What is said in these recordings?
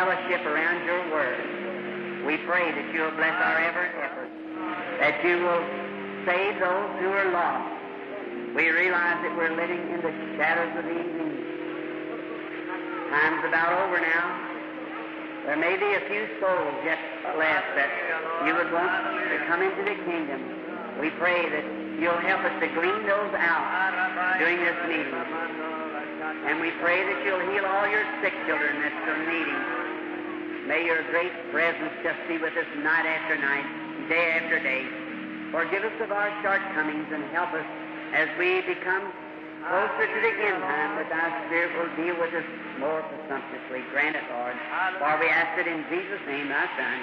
fellowship around your word. We pray that you'll bless our every effort, that you will save those who are lost. We realize that we're living in the shadows of evening. Time's about over now. There may be a few souls just left that you would want to come into the kingdom. We pray that you'll help us to glean those out during this meeting. And we pray that you'll heal all your sick children at the meeting. May your great presence just be with us night after night, day after day. Forgive us of our shortcomings and help us as we become closer to the end time, that thy Spirit will deal with us more presumptuously. Grant it, Lord. For we ask it in Jesus' name, thy Son.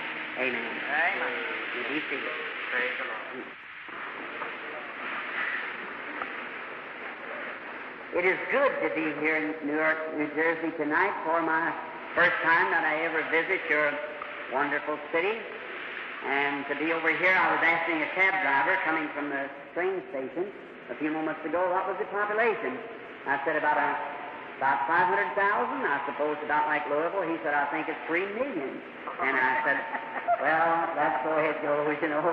Amen. Amen. You be seated. Praise the Lord. It is good to be here in Newark, New Jersey tonight for my first time that I ever visit your wonderful city. And to be over here, I was asking a cab driver coming from the train station a few moments ago, what was the population? I said about 500,000. I suppose about like Louisville. He said, I think it's 3 million. And I said, well, that's the way it goes, you know.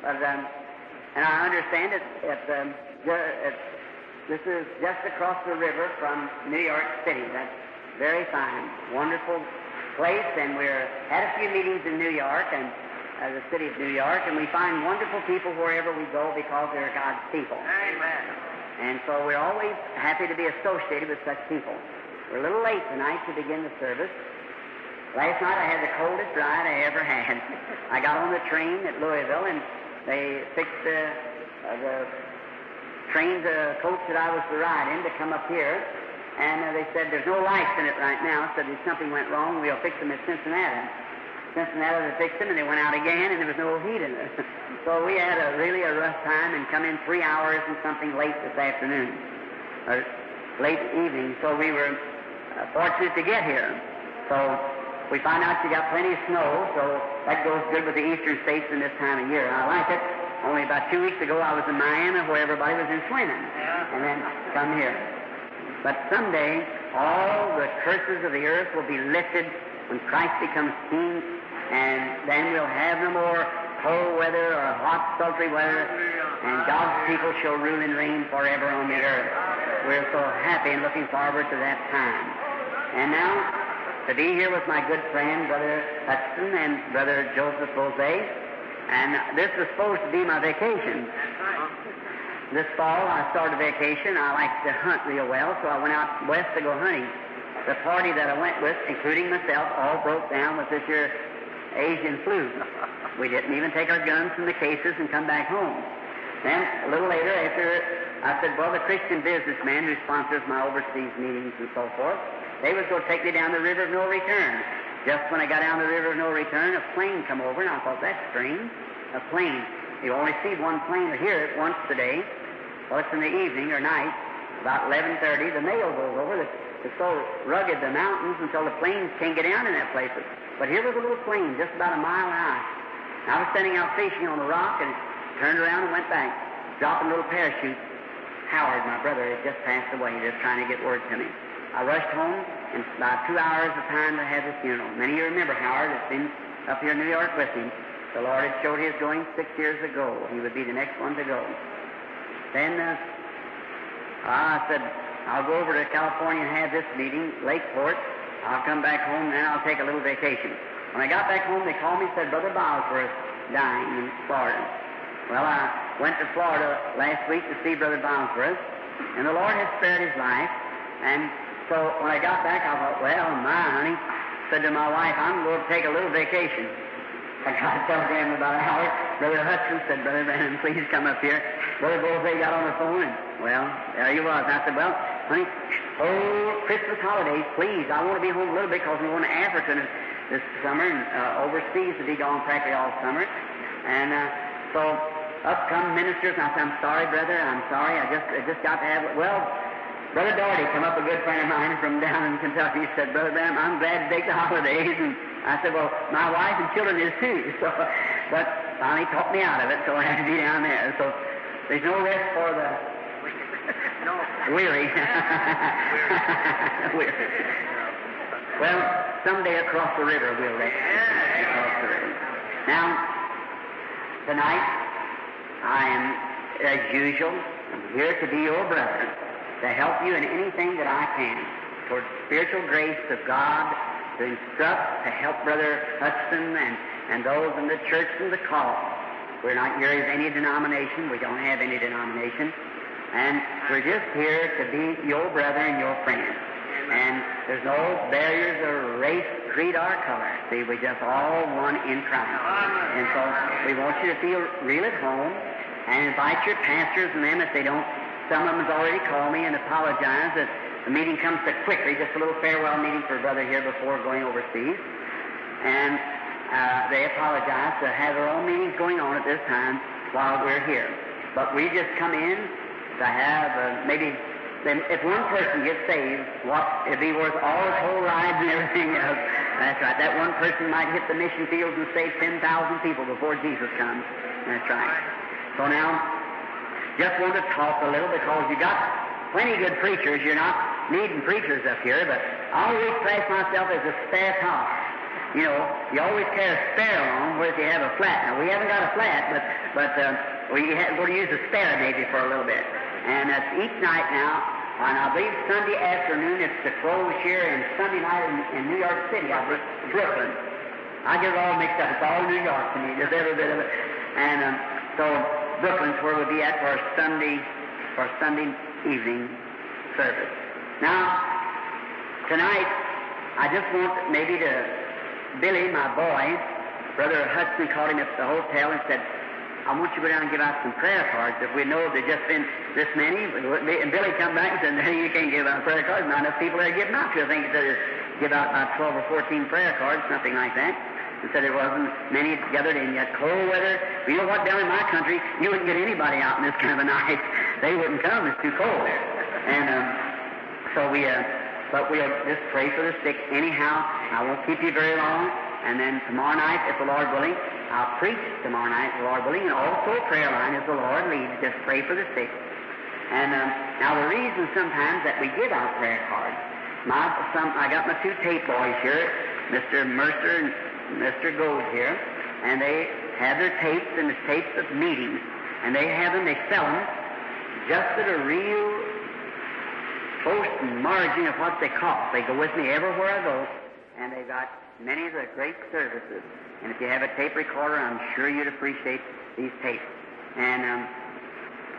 But, and I understand it, this is just across the river from New York City. That's very fine, wonderful place. And we had a few meetings in New York and the city of New York, and we find wonderful people wherever we go because they're God's people. Amen. And so we're always happy to be associated with such people. We're a little late tonight to begin the service. Last night I had the coldest ride I ever had. I got on the train at Louisville, and they fixed the coach that I was to ride in to come up here, and they said, there's no lights in it right now, so if something went wrong, we'll fix them at Cincinnati. They fixed them, and they went out again, and there was no heat in it. So we had a really rough time and come in 3 hours and something late this afternoon, or late evening. So we were fortunate to get here. So we found out you got plenty of snow, so that goes good with the eastern states in this time of year. I like it. Only about 2 weeks ago I was in Miami where everybody was in Sweden, and then come here. But someday all the curses of the earth will be lifted when Christ becomes king, and then we'll have no more cold weather or hot, sultry weather, and God's people shall rule and reign forever on the earth. We're so happy and looking forward to that time. And now, to be here with my good friend, Brother Hudson and Brother Joseph Jose, and this was supposed to be my vacation. This fall, I started vacation. I like to hunt real well, so I went out west to go hunting. The party that I went with, including myself, all broke down with this year's Asian flu. We didn't even take our guns from the cases and come back home. Then, a little later, after I said, well, the Christian businessman who sponsors my overseas meetings and so forth, they was going to take me down the river of no return. Just when I got down the river of no return, a plane come over, and I thought, that's strange, a plane. You only see one plane here at once today. Well, it's in the evening or night, about 11:30, the mail goes over. It's so rugged, the mountains, until the planes can't get down in that place. But here was a little plane, just about a mile high. And I was standing out fishing on a rock, and turned around and went back, dropping a little parachute. Howard, my brother, had just passed away, just trying to get word to me. I rushed home, and about 2 hours of time to have the funeral. Many of you remember Howard has been up here in New York with him. The Lord had showed his going 6 years ago. He would be the next one to go. Then I said, I'll go over to California and have this meeting, Lakeport. I'll come back home, and I'll take a little vacation. When I got back home, they called me and said, Brother Bosworth dying in Florida. Well, I went to Florida last week to see Brother Bosworth, and the Lord has spared his life. And so when I got back, I thought, well, my honey, said to my wife, I'm going to take a little vacation. I got a telegram about an hour. Brother Hudson said, Brother Branham, please come up here. Brother Gold, they got on the phone, and, well, there he was. I said, well, honey, oh, Christmas holidays, please. I want to be home a little bit because we're going to Africa this summer and overseas to be gone practically all summer. And so up come ministers, and I said, I'm sorry, brother, I'm sorry. I just got to have it. Well, Brother Doherty come up, a good friend of mine from down in Kentucky, said, Brother Bam, I'm glad to take the holidays. And I said, well, my wife and children is too. So, but finally talked me out of it, so I had to be down there. So there's no rest for the weary. Weary. Well, someday across the river we'll let you across the river. Now, tonight, I am, as usual, I'm here to be your brother, to help you in anything that I can toward spiritual grace of God, to instruct, to help Brother Hudson and those in the church and the cause. We're not here as any denomination. We don't have any denomination. And we're just here to be your brother and your friend. And there's no barriers of race, creed, or color. See, we're just all one in Christ. And so we want you to feel real at home and invite your pastors and them if they don't. Some of them have already called me and apologized that the meeting comes so quickly, just a little farewell meeting for a brother here before going overseas. And they apologize to have their own meetings going on at this time while we're here. But we just come in to have maybe, if one person gets saved, it'd be worth all his whole lives and everything else. That's right. That one person might hit the mission fields and save 10,000 people before Jesus comes. That's right. So now, just want to talk a little because you got plenty good preachers. You're not needing preachers up here, but I always class myself as a spare talk. You know, you always carry a spare along, whereas you have a flat. Now, we haven't got a flat, but we're going to use a spare maybe for a little bit. And that's each night now, and I believe Sunday afternoon, it's the Crows here, and Sunday night in New York City, Brooklyn. I get it all mixed up. It's all New York to me, just every bit of it. And so Brooklyn's where we'll be at for Sunday evening service. Now, tonight, I just want maybe to... Billy, my boy, Brother Hudson called him up at the hotel and said, I want you to go down and give out some prayer cards. If we know there's just been this many, and Billy come back and said, no, you can't give out prayer cards. Not enough people are giving out to you. I think they give out about 12 or 14 prayer cards, something like that. And said there wasn't many gathered in yet. Cold weather. Well, you know what? Down in my country, you wouldn't get anybody out in this kind of a night. They wouldn't come. It's too cold. And so we... But we'll just pray for the sick anyhow. I won't keep you very long. And then tomorrow night, if the Lord willing, I'll preach tomorrow night, if the Lord willing, and also a prayer line if the Lord leads. Just pray for the sick. And now the reason sometimes that we give out prayer cards, I got my two tape boys here, Mr. Mercer and Mr. Gold here, and they have their tapes and the tapes of meetings, and they have them, they sell them, just at a real post and margin of what they cost. They go with me everywhere I go, and they've got many of the great services. And if you have a tape recorder, I'm sure you'd appreciate these tapes. And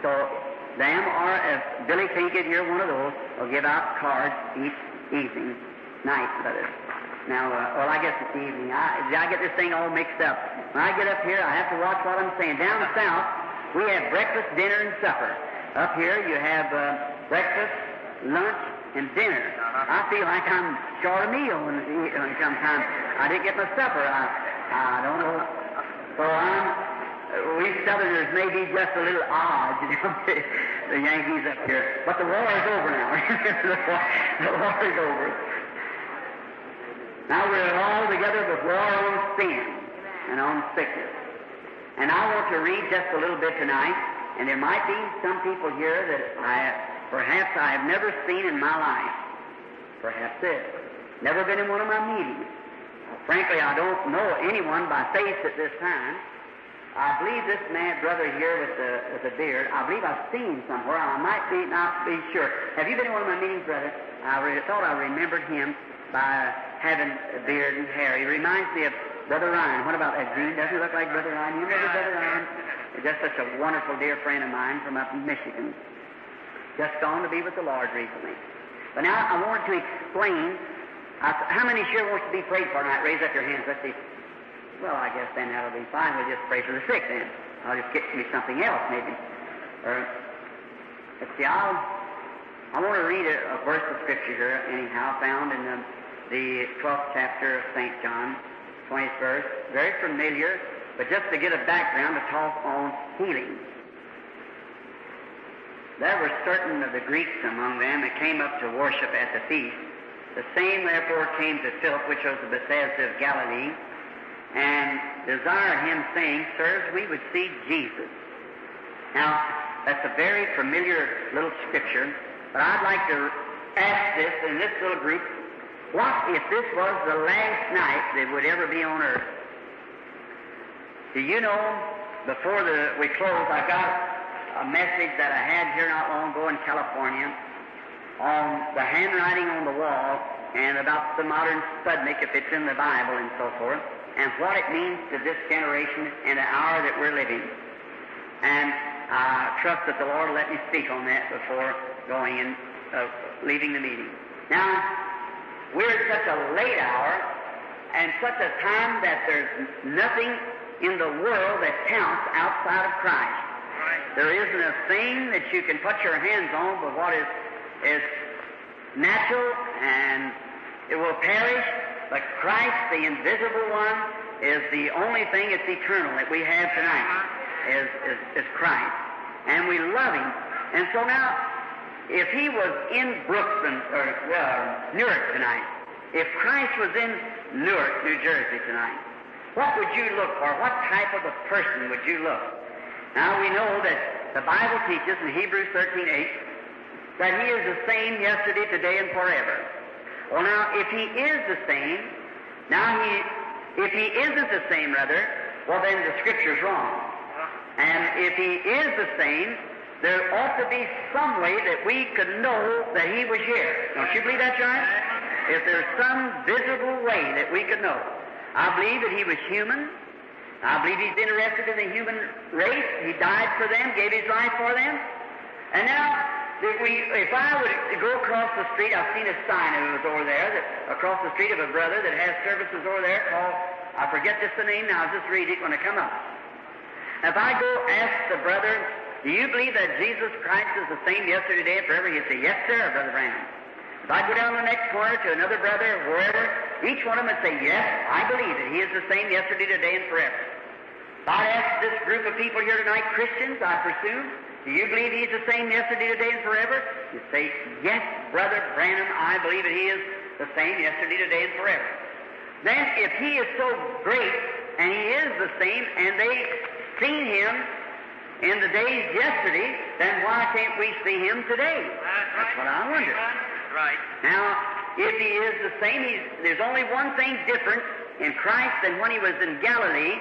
so them, or if Billy can't get here, one of those, will give out cards each evening, night, brother. Now, well, I guess it's evening. I get this thing all mixed up. When I get up here, I have to watch what I'm saying. Down south, we have breakfast, dinner, and supper. Up here, you have breakfast, lunch, and dinner. I feel like I'm short a meal when sometimes I didn't get my supper. I don't know. So we Southerners may be just a little odd, you know, the Yankees up here. But the war is over now. The war is over. Now we're all together with war on sin and on sickness. And I want to read just a little bit tonight, and there might be some people here that perhaps I have never seen in my life. Perhaps this. Never been in one of my meetings. Well, frankly, I don't know anyone by face at this time. I believe this man, brother here with the beard, I believe I've seen somewhere. I might be not be sure. Have you been in one of my meetings, brother? I thought I remembered him by having a beard and hair. He reminds me of Brother Ryan. What about that, Gene? Doesn't he look like Brother Ryan? You remember Brother Ryan? Just such a wonderful dear friend of mine from up in Michigan. Just gone to be with the Lord recently. But now I wanted to explain. How many here wants to be prayed for tonight? Raise up your hands. Let's see. Well, I guess then that'll be fine. We'll just pray for the sick then. I'll just get to something else maybe. Or, let's see. I want to read a verse of Scripture here anyhow, found in the 12th chapter of St. John, 20th verse. Very familiar, but just to get a background to talk on healing. There were certain of the Greeks among them that came up to worship at the feast. The same therefore came to Philip, which was of Bethsaida of Galilee, and desired him, saying, Sirs, we would see Jesus. Now, that's a very familiar little scripture, but I'd like to ask this in this little group What if this was the last night that would ever be on earth? Do you know, before we close, I got a message that I had here not long ago in California on the handwriting on the wall and about the modern Sputnik, if it's in the Bible and so forth, and what it means to this generation and the hour that we're living. And I trust that the Lord will let me speak on that before going and leaving the meeting. Now, we're at such a late hour and such a time that there's nothing in the world that counts outside of Christ. There isn't a thing that you can put your hands on but what is natural, and it will perish, but Christ, the invisible one, is the only thing that's eternal that we have tonight, is Christ. And we love Him. And so now, if He was in Brooklyn, or Newark tonight, if Christ was in Newark, New Jersey tonight, what would you look for? What type of a person would you look? Now, we know that the Bible teaches in Hebrews 13:8 that He is the same yesterday, today, and forever. Well, now, if He is the same, if He isn't the same, well, then the Scripture's wrong. And if He is the same, there ought to be some way that we could know that He was here. Don't you believe that, John? If there's some visible way that we could know. I believe that He was human. I believe He's interested in the human race. He died for them, gave His life for them. And now, if I would go across the street, I've seen a sign that was over there, across the street of a brother that has services over there called, I forget the name now, I'll just read it when I come up. If I go ask the brother, do you believe that Jesus Christ is the same yesterday, today, and forever? He'd say, yes, sir, Brother Branham. If I go down the next corner to another brother, wherever, each one of them would say, yes, I believe it. He is the same yesterday, today, and forever. If I ask this group of people here tonight, Christians, I presume, do you believe He's the same yesterday, today, and forever? You say, yes, Brother Branham, I believe that He is the same yesterday, today, and forever. Then if He is so great, and He is the same, and they've seen Him in the days yesterday, then why can't we see Him today? That's what I wonder. Right. Now, if He is the same, there's only one thing different in Christ than when He was in Galilee,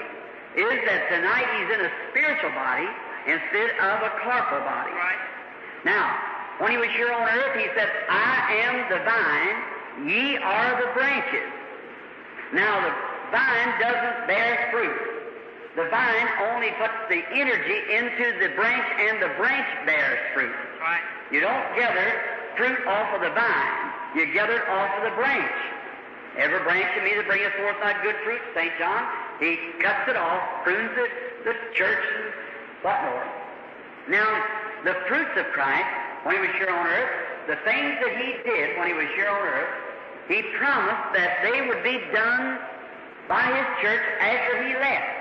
is that tonight He's in a spiritual body, instead of a corporal body. Right. Now, when He was here on earth, He said, I am the vine, ye are the branches. Now, the vine doesn't bear fruit. The vine only puts the energy into the branch, and the branch bears fruit. Right. You don't gather fruit off of the vine. You gather it off of the branch. Every branch in me that bringeth forth not good fruit, St. John, He cuts it off, prunes it, the church, what more? Now, the fruits of Christ, when He was here on earth, the things that He did when He was here on earth, He promised that they would be done by His church after He left.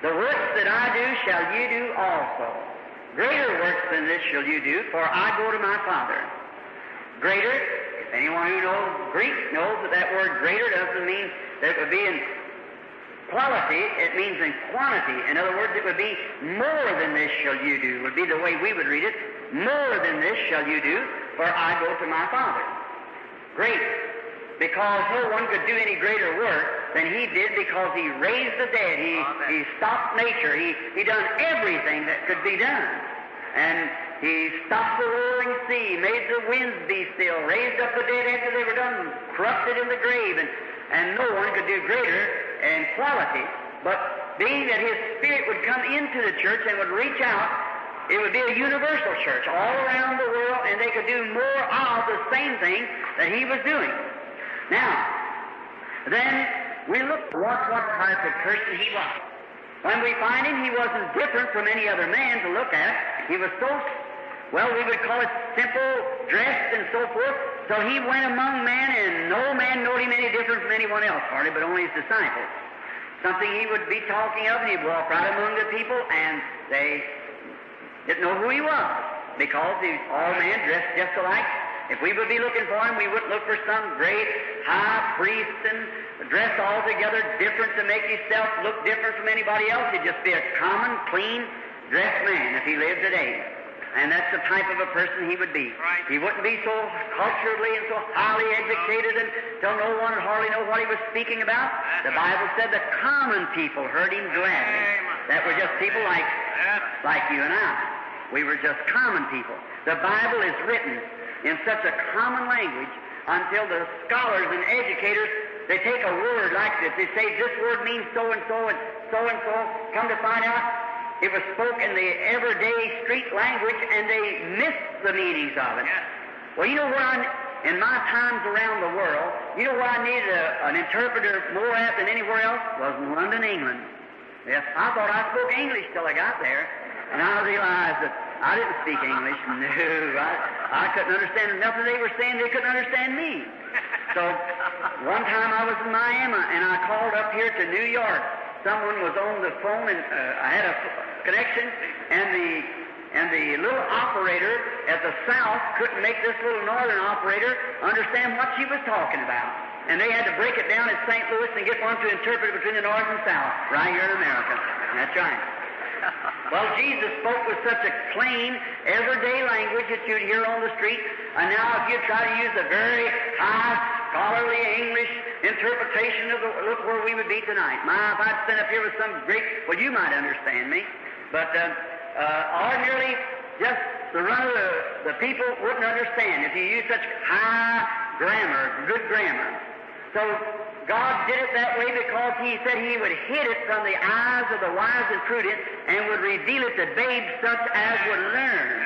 The works that I do shall you do also. Greater works than this shall you do, for I go to my Father. Greater, if anyone who knows Greek knows that word greater doesn't mean that it would be in quality, it means in quantity. In other words, it would be more than this shall you do, would be the way we would read it. More than this shall you do, for I go to my Father. Great, because no one could do any greater work than He did, because He raised the dead, He stopped nature, He done everything that could be done. And He stopped the roaring sea, made the winds be still, raised up the dead after they were done, corrupted in the grave, and no one could do greater and quality, but being that His Spirit would come into the church and would reach out, it would be a universal church all around the world, and they could do more of the same thing that He was doing. Now, then we look at what type of person He was. When we find Him, He wasn't different from any other man to look at. He was so, well, we would call it simple, dressed, and so forth. So He went among men, and no man knowed Him any different from anyone else, hardly, but only His disciples. Something He would be talking of, and He'd walk right among the people, and they didn't know who He was, because all men dressed just alike. If we would be looking for Him, we wouldn't look for some great high priest and dress altogether different to make Himself look different from anybody else. He'd just be a common, clean, dressed man if He lived today. And that's the type of a person he would be. Right. He wouldn't be so culturally and so highly educated and till no one would hardly know what he was speaking about. The Bible said the common people heard him gladly. That were just people like you and I. We were just common people. The Bible is written in such a common language until the scholars and educators, they take a word like this. They say, this word means so-and-so and so-and-so. Come to find out, it was spoken in the everyday street language, and they missed the meanings of it. Yes. Well, you know what in my times around the world, you know what I needed an interpreter more at than anywhere else? Was in London, England. Yes, I thought I spoke English till I got there, and I realized that I didn't speak English. No, I couldn't understand nothing they were saying. They couldn't understand me. So one time I was in Miami, and I called up here to New York. Someone was on the phone, and I had a connection, and the little operator at the south couldn't make this little northern operator understand what she was talking about. And they had to break it down at St. Louis and get one to interpret between the north and south, right here in America. That's right. Well, Jesus spoke with such a plain, everyday language that you'd hear on the street, and now if you try to use a very high, scholarly English interpretation of the... Look where we would be tonight. My, if I'd stand up here with some Greek, well, you might understand me, but ordinarily, just the run of the people wouldn't understand if you use such high grammar, good grammar. So God did it that way because he said he would hid it from the eyes of the wise and prudent and would reveal it to babes such as would learn.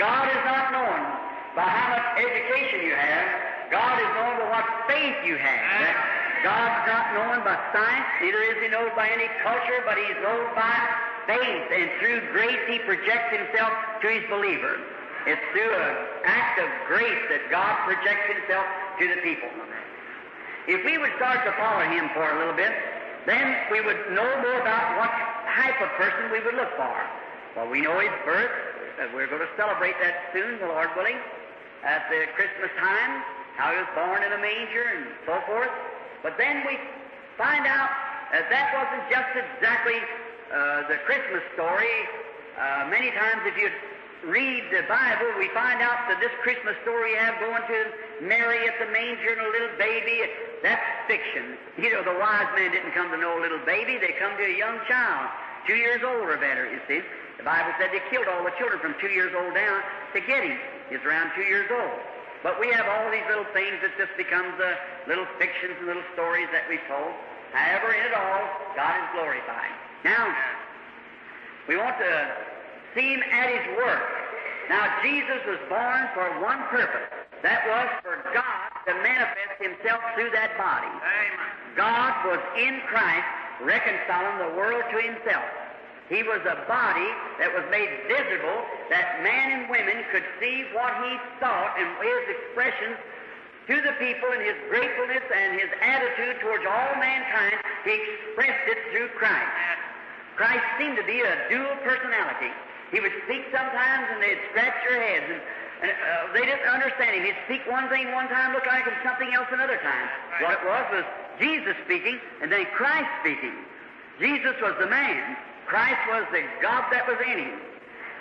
God is not known by how much education you have. God is known by what faith you have. God's not known by science, neither is he known by any culture, but he's known by faith, and through grace he projects himself to his believer. It's through an act of grace that God projects himself to the people. If we would start to follow him for a little bit, then we would know more about what type of person we would look for. Well, we know his birth. We're going to celebrate that soon, the Lord willing, at the Christmas time, how he was born in a manger and so forth. But then we find out that that wasn't just exactly the Christmas story. Many times if you read the Bible, we find out that this Christmas story you have going to Mary at the manger and a little baby, that's fiction. You know, the wise men didn't come to no little baby. They come to a young child, 2 years old or better, you see. The Bible said they killed all the children from 2 years old down to get him. He's around 2 years old. But we have all these little things that just becomes little fictions and little stories that we've told. However, in it all, God is glorified. Now, we want to see him at his work. Now, Jesus was born for one purpose. That was for God to manifest himself through that body. Amen. God was in Christ reconciling the world to himself. He was a body that was made visible that man and women could see what he thought and his expressions to the people, and his gratefulness and his attitude towards all mankind. He expressed it through Christ. Christ seemed to be a dual personality. He would speak sometimes, and they'd scratch your heads, and they didn't understand him. He'd speak one thing one time, look like him something else another time. Right. What it was Jesus speaking, and then Christ speaking. Jesus was the man. Christ was the God that was in him.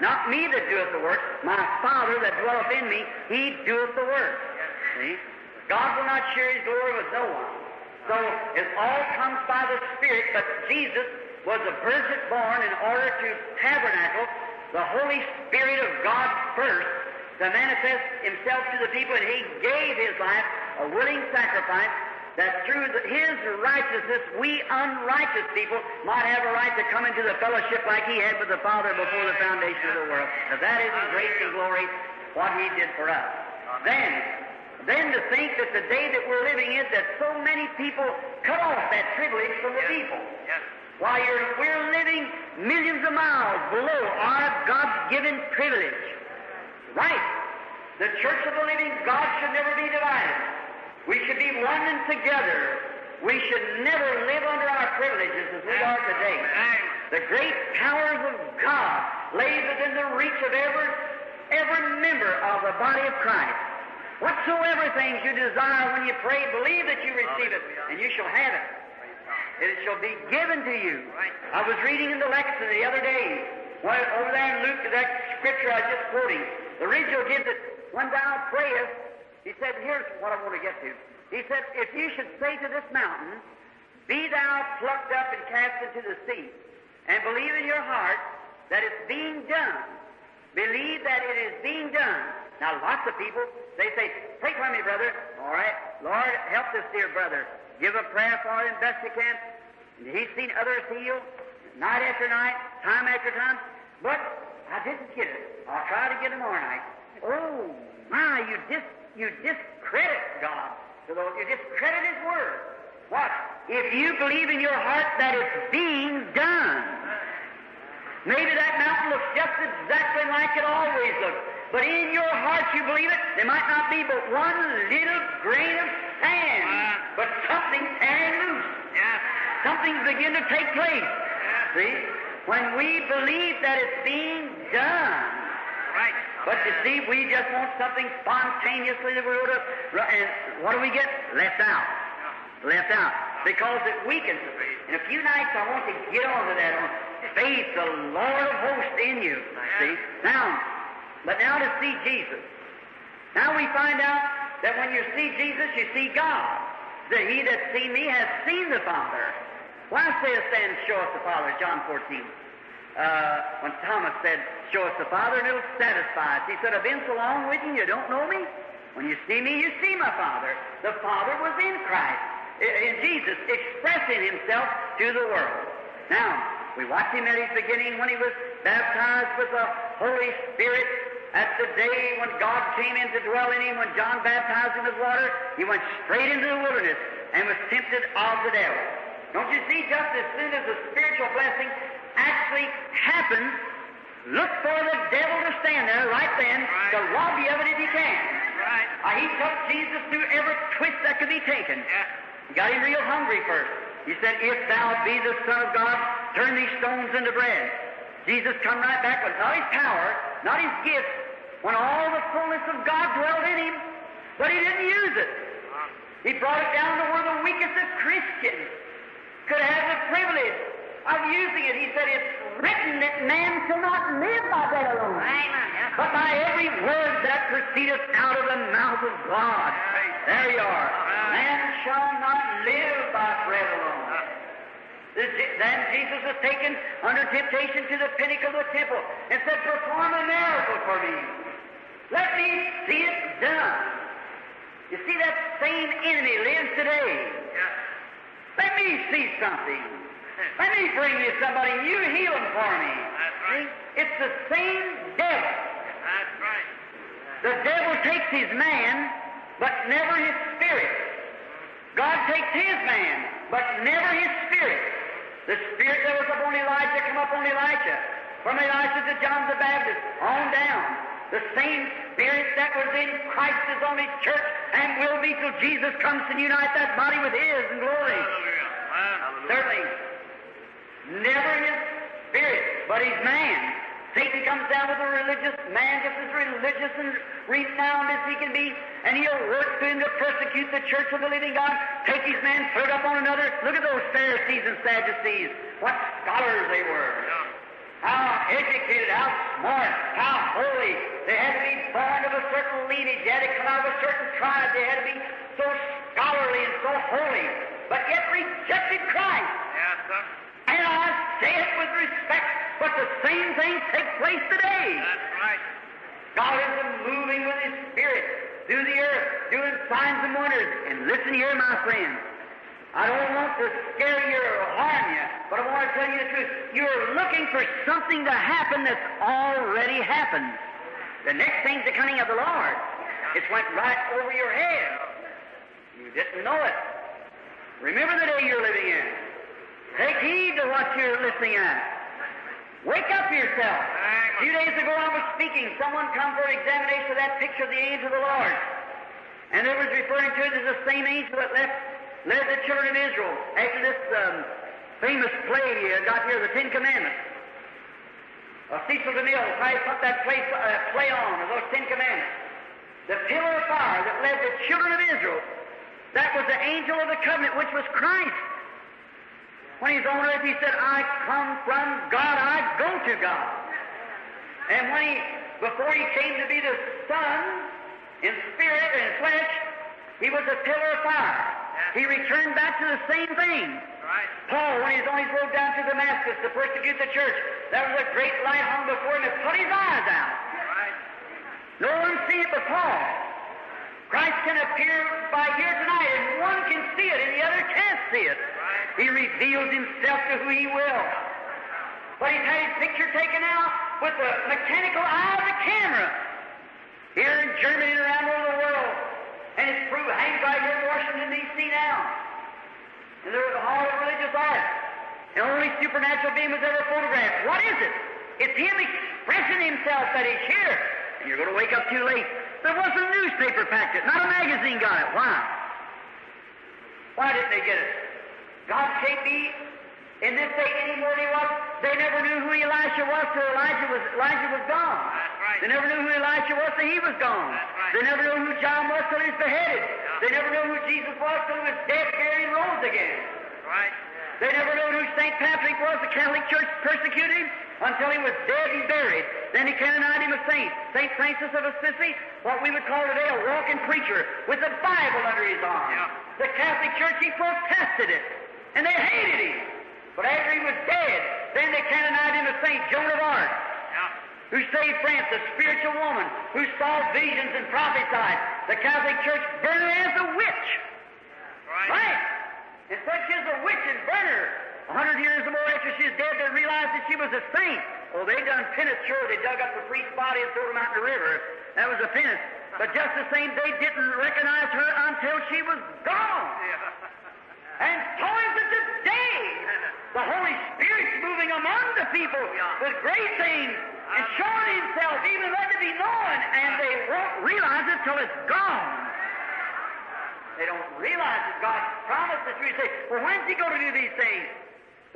Not me that doeth the work, my Father that dwelleth in me, he doeth the work. See? God will not share his glory with no one. So it all comes by the Spirit, but Jesus was a virgin born in order to tabernacle the Holy Spirit of God first to manifest himself to the people, and he gave his life a willing sacrifice that through his righteousness we unrighteous people might have a right to come into the fellowship like he had with the Father before the foundation of the world. Now that is in grace and glory what he did for us. Then to think that the day that we're living is that so many people cut off that privilege from the people. While we're living millions of miles below our God-given privilege. Right. The Church of the Living God should never be divided. We should be one and together. We should never live under our privileges as we are today. The great powers of God lays within the reach of every member of the body of Christ. Whatsoever things you desire when you pray, believe that you receive it, and you shall have it. It shall be given to you. I was reading in the lexicon the other day Well, over there in Luke, that scripture I was just quoting, the original gives it, when thou prayest, he said, here's what I want to get to. He said, if you should say to this mountain, be thou plucked up and cast into the sea, and believe in your heart that it's being done. Believe that it is being done. Now, lots of people, they say, pray for me, brother. All right, Lord, help this dear brother. Give a prayer for him best you can. And he's seen others healed night after night, time after time. But I didn't get it. I'll try to get it tomorrow night. Oh, my, you discredit God. You discredit His Word. What? If you believe in your heart that it's being done. Maybe that mountain looks just exactly like it always looks. But in your heart you believe it, there might not be but one little grain of sand. But something's tearing loose. Yeah. Something's beginning to take place. Yeah. See? When we believe that it's being done. Right. But you see, we just want something spontaneously that we would have. And what do we get? Left out. Yeah. Left out. Because it weakens us. In a few nights I want to get on to that one. Faith, the Lord of hosts in you. See? Now to see Jesus. Now we find out that when you see Jesus, you see God. That he that seen me has seen the Father. Why sayest thou, show us the Father? John 14. When Thomas said, show us the Father, and it'll satisfy us. He said, I've been so long with you, you don't know me? When you see my Father. The Father was in Christ, in Jesus, expressing himself to the world. Now, we watched him at his beginning when he was baptized with the Holy Spirit. At the day when God came in to dwell in him, when John baptized him with water, he went straight into the wilderness and was tempted of the devil. Don't you see, just as soon as the spiritual blessing actually happens, look for the devil to stand there right then to rob you of it if he can. Right. He took Jesus through every twist that could be taken. Yeah. Got him real hungry first. He said, if thou be the Son of God, turn these stones into bread. Jesus come right back with not his power, not his gift, when all the fullness of God dwelled in him, but he didn't use it. He brought it down to where the weakest of Christians could have the privilege of using it. He said, it's written that man shall not live by bread alone, but by every word that proceedeth out of the mouth of God. There you are. Man shall not live by bread alone. Then Jesus was taken under temptation to the pinnacle of the temple and said, perform a miracle for me. Let me see it done. You see, that same enemy lives today. Yeah. Let me see something. Let me bring you somebody new to heal him for me. That's right. See? It's the same devil. That's right. The devil takes his man, but never his spirit. God takes his man, but never his spirit. The spirit that was upon Elijah come upon Elisha. From Elisha to John the Baptist, on down. The same spirit that was in Christ is on his church and will be till Jesus comes to unite that body with his in glory. Hallelujah. Certainly. Never his spirit, but his man. Satan comes down with a religious man, just as religious and renowned as he can be, and he'll work through him to persecute the church of the living God, take his man, put it up on another. Look at those Pharisees and Sadducees. What scholars they were. How educated, how smart, how holy. They had to be born of a certain lineage. They had to come out of a certain tribe. They had to be so scholarly and so holy, but yet rejected Christ. Yes, sir. And I say it with respect, but the same thing takes place today. That's right. God is moving with His Spirit through the earth, doing signs and wonders. And listen here, my friends. I don't want to scare you or harm you, but I want to tell you the truth. You're looking for something to happen that's already happened. The next thing's the coming of the Lord. It went right over your head. You didn't know it. Remember the day you're living in. Take heed to what you're listening at. Wake up yourself. A few days ago I was speaking. Someone come for an examination of that picture of the angel of the Lord. And it was referring to it as the same angel that led the children of Israel after this famous play got near the Ten Commandments. Cecil de Mille tried to put that play on, of those Ten Commandments. The pillar of fire that led the children of Israel, that was the angel of the covenant, which was Christ. When he's on earth, he said, I come from God, I go to God. And when he, before he came to be the Son, in spirit and in flesh, he was a pillar of fire. He returned back to the same thing. Right. Paul, when he was on his road down to Damascus to persecute the church, there was a great light hung before him that put his eyes out. Right. No one seen it but Paul. Christ can appear by here tonight, and one can see it, and the other can't see it. Right. He reveals himself to who he will. But he's had his picture taken out with the mechanical eye of the camera. Here in Germany and around all the world. And it's proved, hangs right here in Washington, D.C. now. And there's a hall of religious art. And only supernatural being was ever photographed. What is it? It's him expressing himself that he's here. And you're going to wake up too late. There was a newspaper packed it, not a magazine got it. Why? Why didn't they get it? God can't be in this day any more than he was. They never knew who Elisha was till Elijah was gone. They never knew who Elisha was till he was gone. They never knew who John was till he was beheaded. They never knew who Jesus was till he was dead, buried, and rose again. Right. They never knew who St. Patrick was. The Catholic Church persecuted him until he was dead and buried. Then he canonized him a saint. St. Francis of Assisi, what we would call today a walking preacher with a Bible under his arm. Yeah. The Catholic Church, he protested it, and they hated him. But after he was dead, then they canonized him a saint, Joan of Arc. Who saved France, a spiritual woman, who saw visions and prophesied. The Catholic Church burned her as a witch. Right? And said she was a witch and burned her. 100 years or more after she was dead, they realized that she was a saint. Well, they done penance, sure. They dug up the priest's body and threw him out in the river. That was a penance. But just the same, they didn't recognize her until she was gone. And towards the day, the Holy Spirit's moving among the people with great things. And showing himself, even let it be known, and they won't realize it till it's gone. They don't realize that God promised the truth. They say, well, when's he going to do these things?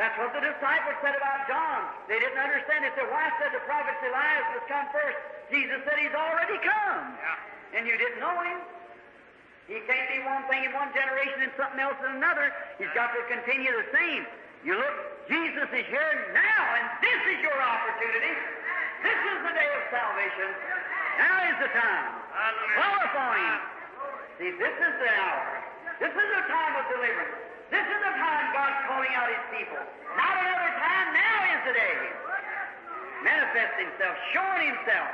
That's what the disciples said about John. They didn't understand it. Their wife said the prophet Elias was come first. Jesus said he's already come. Yeah. And you didn't know him. He can't be one thing in one generation and something else in another. He's got to continue the same. You look, Jesus is here now, and this is your opportunity. This is the day of salvation. Now is the time. Call upon him. See, this is the hour. This is the time of deliverance. This is the time God's calling out his people. Not another time. Now is the day. Manifest himself. Showing himself.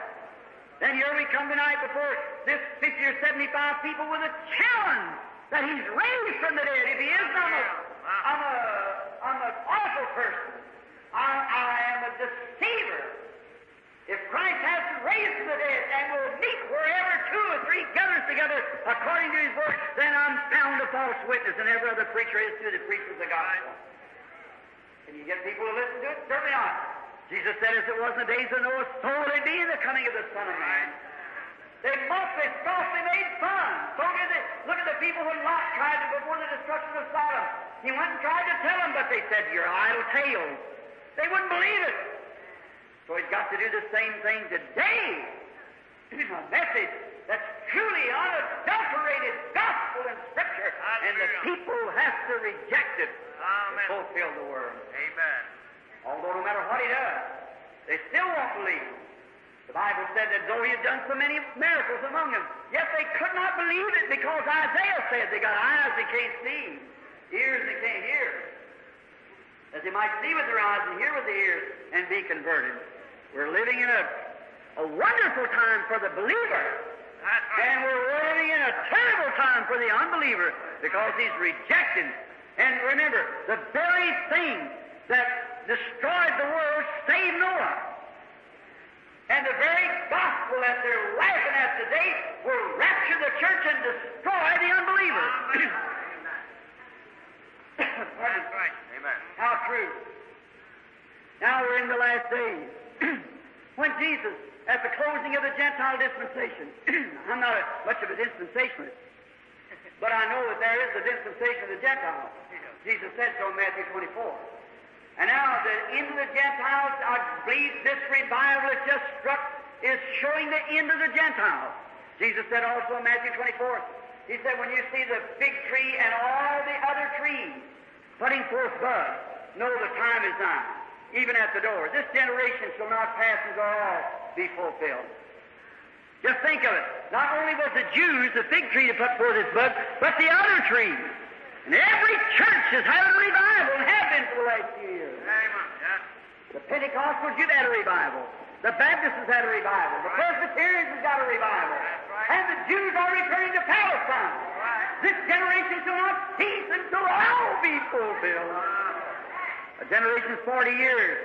Then here we come tonight before this 50 or 75 people with a challenge that he's raised from the dead. If he is, I'm an awful person. I am a deceiver. If Christ has to raise from the dead and will meet wherever two or three gathers together according to his word, then I'm bound a false witness, and every other preacher is to that preaches the gospel. Can you get people to listen to it? Certainly not. Jesus said, as it was in the days of Noah, so will it be in the coming of the Son of Man. They mocked, they scoffed, they made fun. So did they. Look at the people when Lot tried to before the destruction of Sodom. He went and tried to tell them, but they said, you're idle tales. They wouldn't believe it. So he's got to do the same thing today. A message that's truly unadulterated gospel in Scripture. Hallelujah. And the people have to reject it. Amen. To fulfill the word. Amen. Although no matter what he does, they still won't believe. The Bible said that though he had done so many miracles among them, yet they could not believe it because Isaiah said they got eyes they can't see, ears they can't hear. That they might see with their eyes and hear with their ears and be converted. We're living in a wonderful time for the believer, and we're living in a terrible time for the unbeliever because he's rejected. And remember, the very thing that destroyed the world saved Noah. And the very gospel that they're laughing at today will rapture the church and destroy the unbeliever. That's right. Amen. How true. Now we're in the last days. When Jesus, at the closing of the Gentile dispensation, I'm not much of a dispensationalist, but I know that there is a dispensation of the Gentiles. Jesus said so in Matthew 24. And now the end of the Gentiles, I believe this revival that just struck is showing the end of the Gentiles. Jesus said also in Matthew 24, he said, when you see the fig tree and all the other trees putting forth buds, know the time is nigh, even at the door. This generation shall not pass until all be fulfilled. Just think of it. Not only was the Jews the fig tree to put forth its bud, but the other trees. And every church has had a revival, and have been for the last few years. Amen. The Pentecostals, you've had a revival. The Baptists has had a revival. The Presbyterians has got a revival. And the Jews are returning to Palestine. This generation shall not cease until all be fulfilled. A generation's 40 years.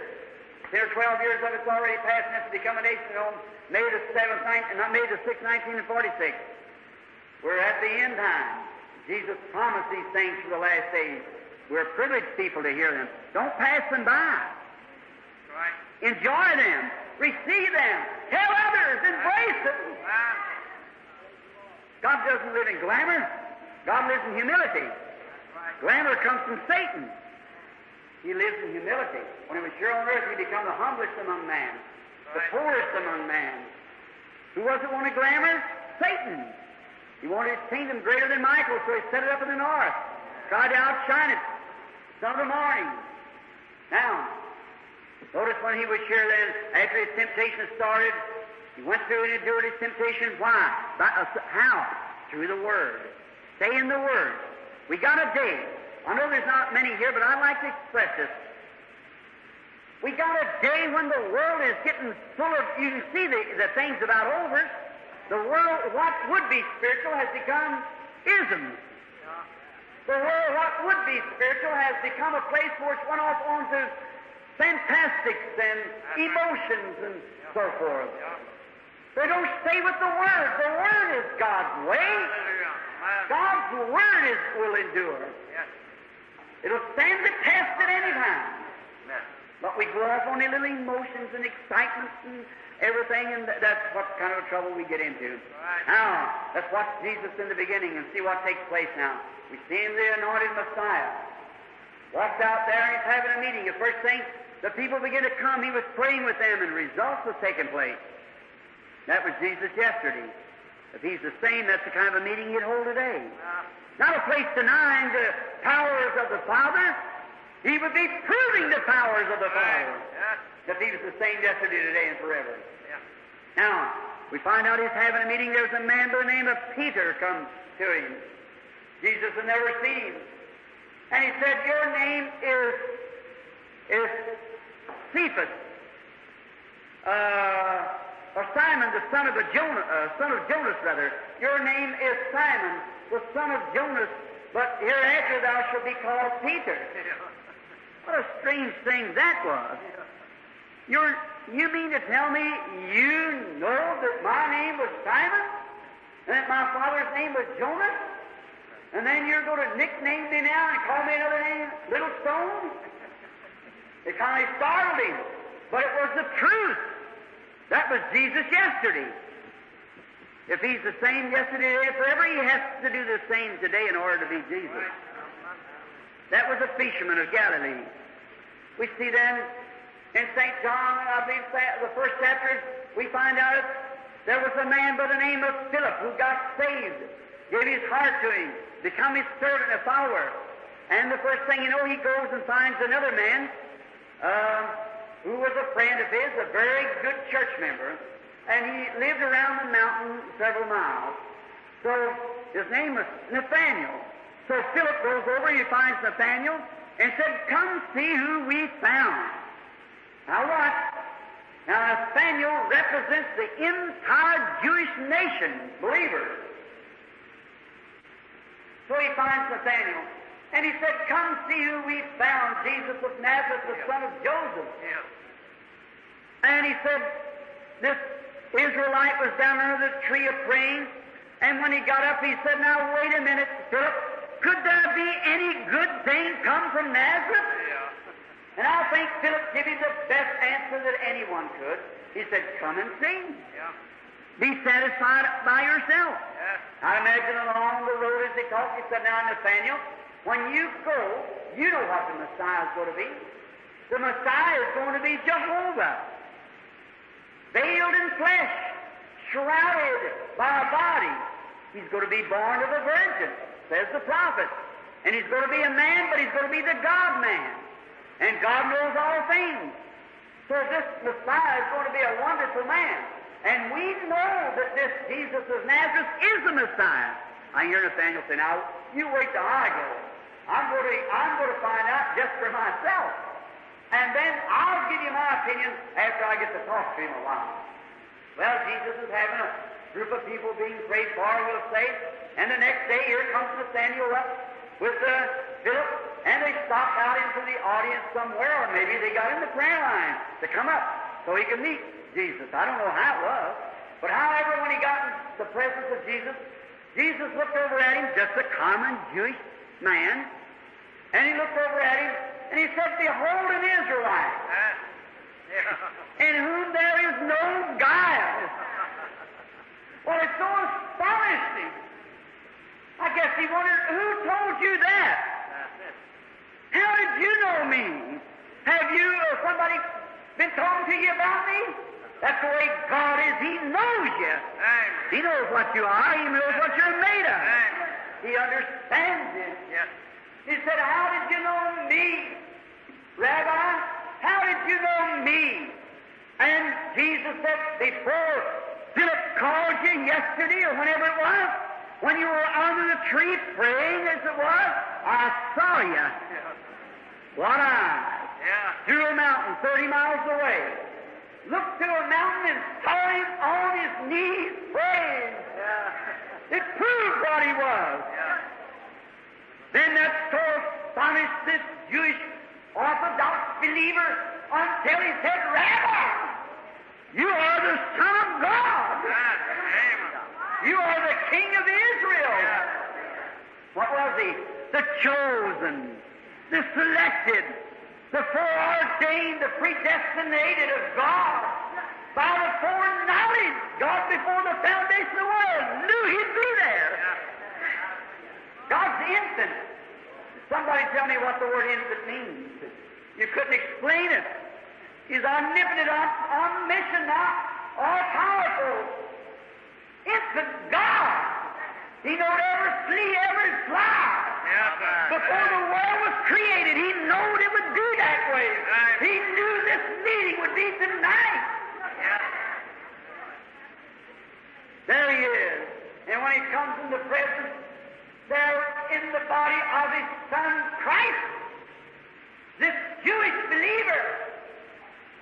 10 or 12 years of it's already passed, and it's become a nation on May the 7th, May the 6th, 1946. We're at the end time. Jesus promised these things for the last days. We're privileged people to hear them. Don't pass them by. Right. Enjoy them. Receive them. Tell others. Embrace them. God doesn't live in glamour. God lives in humility. Glamour comes from Satan. He lives in humility. When he was here on earth, he became the humblest among men, the poorest among men. Who was it wanted glamour? Satan. He wanted his kingdom greater than Michael, so he set it up in the north. Tried to outshine it. Sunday morning. Now, notice when he was here then, after his temptation started, he went through and endured his temptation. Why? How? Through the Word. Stay in the Word. We got a day. I know there's not many here, but I'd like to express this. We got a day when the world is getting full of, you can see the things about over. The world, what would be spiritual, has become isms. The world, what would be spiritual, has become a place where it's went off onto fantastics and emotions and so forth. They don't stay with the Word. The Word is God's way. God's Word will endure. It'll stand the test at any time. But we go off on the little emotions and excitements and everything, and that's what kind of trouble we get into. Now, let's watch Jesus in the beginning and see what takes place now. We see him, the anointed Messiah. Walked out there, and he's having a meeting. The first thing, the people begin to come. He was praying with them, and results was taking place. That was Jesus yesterday. If he's the same, that's the kind of a meeting he'd hold today. Not a place denying the powers of the Father. He would be proving the powers of the Father. That he was the same yesterday, today, and forever. Now, we find out he's having a meeting. There's a man by the name of Peter comes to him. Jesus had never seen him. And he said, your name is Cephas, or Simon, the son of Jonas. Your name is Simon, the son of Jonas, but hereafter thou shalt be called Peter. What a strange thing that was. You mean to tell me you know that my name was Simon, and that my father's name was Jonas? And then you're going to nickname me now and call me another name, Little Stone? It kind of startled him. But it was the truth. That was Jesus yesterday. If he's the same yesterday, today, forever, he has to do the same today in order to be Jesus. That was a fisherman of Galilee. We see then in St. John, I believe the first chapter, we find out there was a man by the name of Philip who got saved, gave his heart to him, become his servant, a follower. And the first thing you know, he goes and finds another man who was a friend of his, a very good church member, and he lived around the mountain several miles. So his name was Nathaniel. So Philip goes over, he finds Nathaniel, and said, come see who we found. Now what? Now Nathaniel represents the entire Jewish nation, believers. So he finds Nathaniel, and he said, come see who we found, Jesus of Nazareth, the son of Joseph. And he said, this Israelite was down under the tree of praying, and when he got up, he said, now wait a minute, Philip, could there be any good thing come from Nazareth? And I think Philip gave him the best answer that anyone could. He said, come and see. Be satisfied by yourself. I imagine along the road as they talked, he said, now, Nathaniel, when you go, you know what the Messiah is going to be. The Messiah is going to be Jehovah, veiled in flesh, shrouded by a body. He's going to be born of a virgin, says the prophet. And he's going to be a man, but he's going to be the God-man. And God knows all things. Sir, this Messiah is going to be a wonderful man. And we know that this Jesus of Nazareth is the Messiah. I hear Nathaniel say, now, you wait till I go. I'm going to find out just for myself. And then I'll give you my opinion after I get to talk to him a while. Well, Jesus is having a group of people being prayed for, we'll say. And the next day, here comes Nathaniel up with Philip, and they stopped out into the audience somewhere, or maybe they got in the prayer line to come up so he could meet Jesus. I don't know how it was, but however, when he got in the presence of Jesus, Jesus looked over at him, just a common Jewish man, and he looked over at him, and he said, "Behold an Israelite, in whom there is no guile." Well, it so astonished him. I guess he wondered, who told you that? How did you know me? Have you or somebody been talking to you about me? That's the way God is. He knows you. He knows what you are. He knows what you're made of. He understands it. He said, how did you know me? Rabbi, how did you know me? And Jesus said, before Philip called you yesterday or whenever it was, when you were under the tree praying, as it was, I saw you. One eye. Through a mountain 30 miles away. Looked through a mountain and saw him on his knees praying. It proved what he was. Then that so astonished this Jewish Orthodox believer until he said, Rabbi, you are the Son of God. You are the King of Israel. What was he? The chosen, the selected, the foreordained, the predestinated of God. By the foreknowledge, God before the foundation of the world knew he'd be there. God's infinite. Somebody tell me what the word infinite means. You couldn't explain it. He's omnipotent, omniscient, all-powerful. It's the God. He knowed every flea, every fly. Before the world was created, he knowed it would be that way. He knew this meeting would be tonight. There he is. And when he comes in the presence, there in the body of his Son Christ, this Jewish believer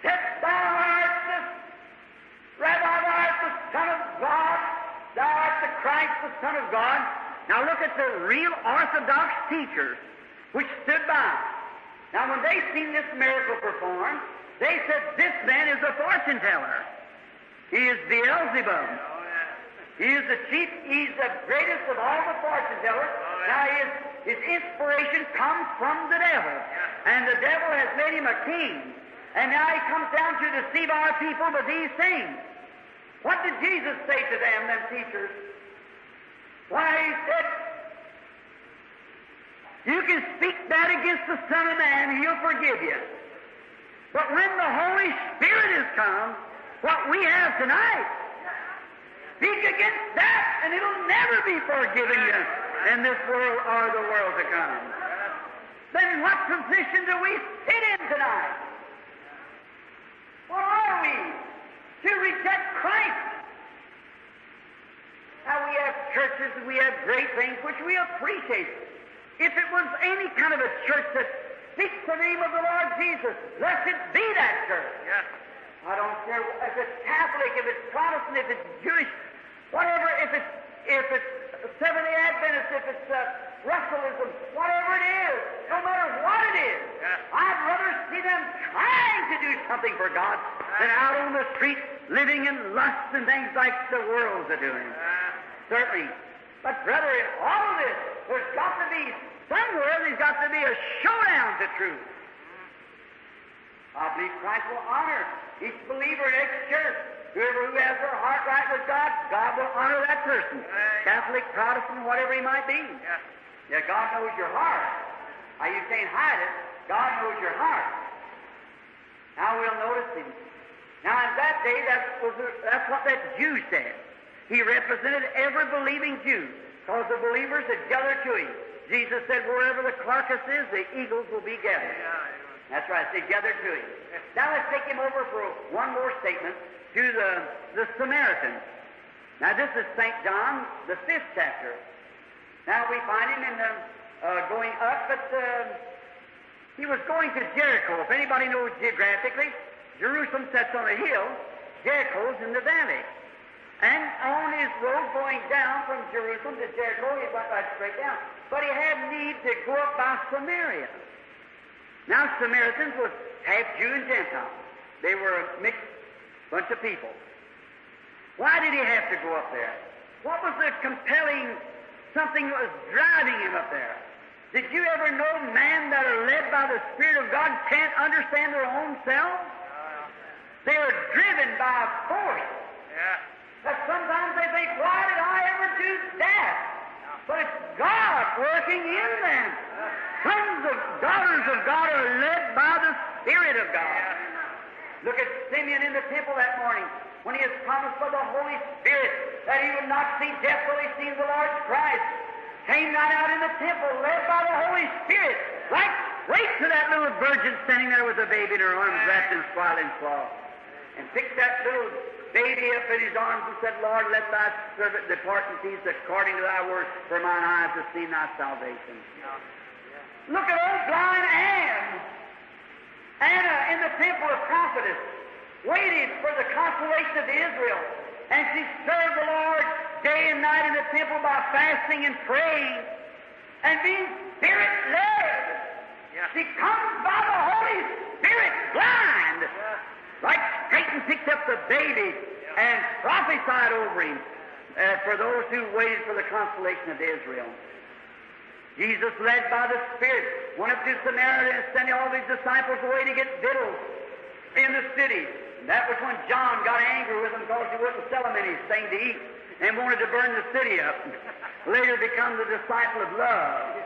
said, thou art the Rabbi, thou art the Son of God. Thou art the Christ, the Son of God. Now look at the real Orthodox teachers which stood by. Now when they seen this miracle performed, they said, this man is a fortune teller. He is Beelzebub. He is the chief, he's the greatest of all the fortune tellers. Now his inspiration comes from the devil. And the devil has made him a king. And now he comes down to deceive our people with these things. What did Jesus say to them teachers? Why, he said, you can speak that against the Son of Man, he'll forgive you. But when the Holy Spirit has come, what we have tonight, speak against that, and it'll never be forgiven you in this world or the world to come. Then what position do we sit in tonight? What are we? To reject Christ. Now we have churches, and we have great things which we appreciate. If it was any kind of a church that speaks the name of the Lord Jesus, blessed be that church. I don't care if it's Catholic, if it's Protestant, if it's Jewish, whatever, if it's Seventh-day Adventist, if it's Russellism, whatever it is, no matter what it is, I'd rather see them trying to do something for God than out on the street living in lust and things like the world's are doing. Certainly. But, brother, in all of this, there's got to be somewhere, there's got to be a showdown to truth. I believe Christ will honor each believer in each church. Whoever who has their heart right with God, God will honor that person. Catholic, Protestant, whatever he might be. God knows your heart. Now, you can't hide it. God knows your heart. Now we'll notice him. Now in that day, that's what that Jew said. He represented every believing Jew, because the believers had gathered to him. Jesus said, wherever the carcass is, the eagles will be gathered. That's right. They gathered to him. Now let's take him over for one more statement to the Samaritans. Now this is St. John, the 5th chapter. Now we find him in the, going up, but he was going to Jericho. If anybody knows geographically, Jerusalem sits on a hill, Jericho's in the valley. And on his road going down from Jerusalem to Jericho, he went right straight down. But he had need to go up by Samaria. Now, Samaritans was half Jew and Gentile. They were a mixed bunch of people. Why did he have to go up there? What was the compelling something that was driving him up there? Did you ever know men that are led by the Spirit of God can't understand their own selves? They are driven by a force. Yeah. That sometimes they think, why did I ever do that? But it's God working in them. Sons of daughters of God are led by the Spirit of God. Look at Simeon in the temple that morning when he is promised by the Holy Spirit that he would not see death till he sees the Lord Christ. Came right out in the temple, led by the Holy Spirit, right straight to that little virgin standing there with a baby in her arms wrapped in swaddling cloth. And picked that little baby up in his arms and said, Lord, let thy servant depart in peace according to thy word, for mine eyes have seen thy salvation. Look at old blind Anna in the temple of prophetess, waited for the consolation of Israel, and she served the Lord day and night in the temple by fasting and praying, and being Spirit-led. Yeah. She comes by the Holy Spirit blind, right straight and picked up the baby and prophesied over him for those who waited for the consolation of Israel. Jesus led by the Spirit went up to Samaria and sending all of his disciples away to get victuals in the city. And that was when John got angry with them because he wouldn't sell them anything to eat and wanted to burn the city up. Later become the disciple of love.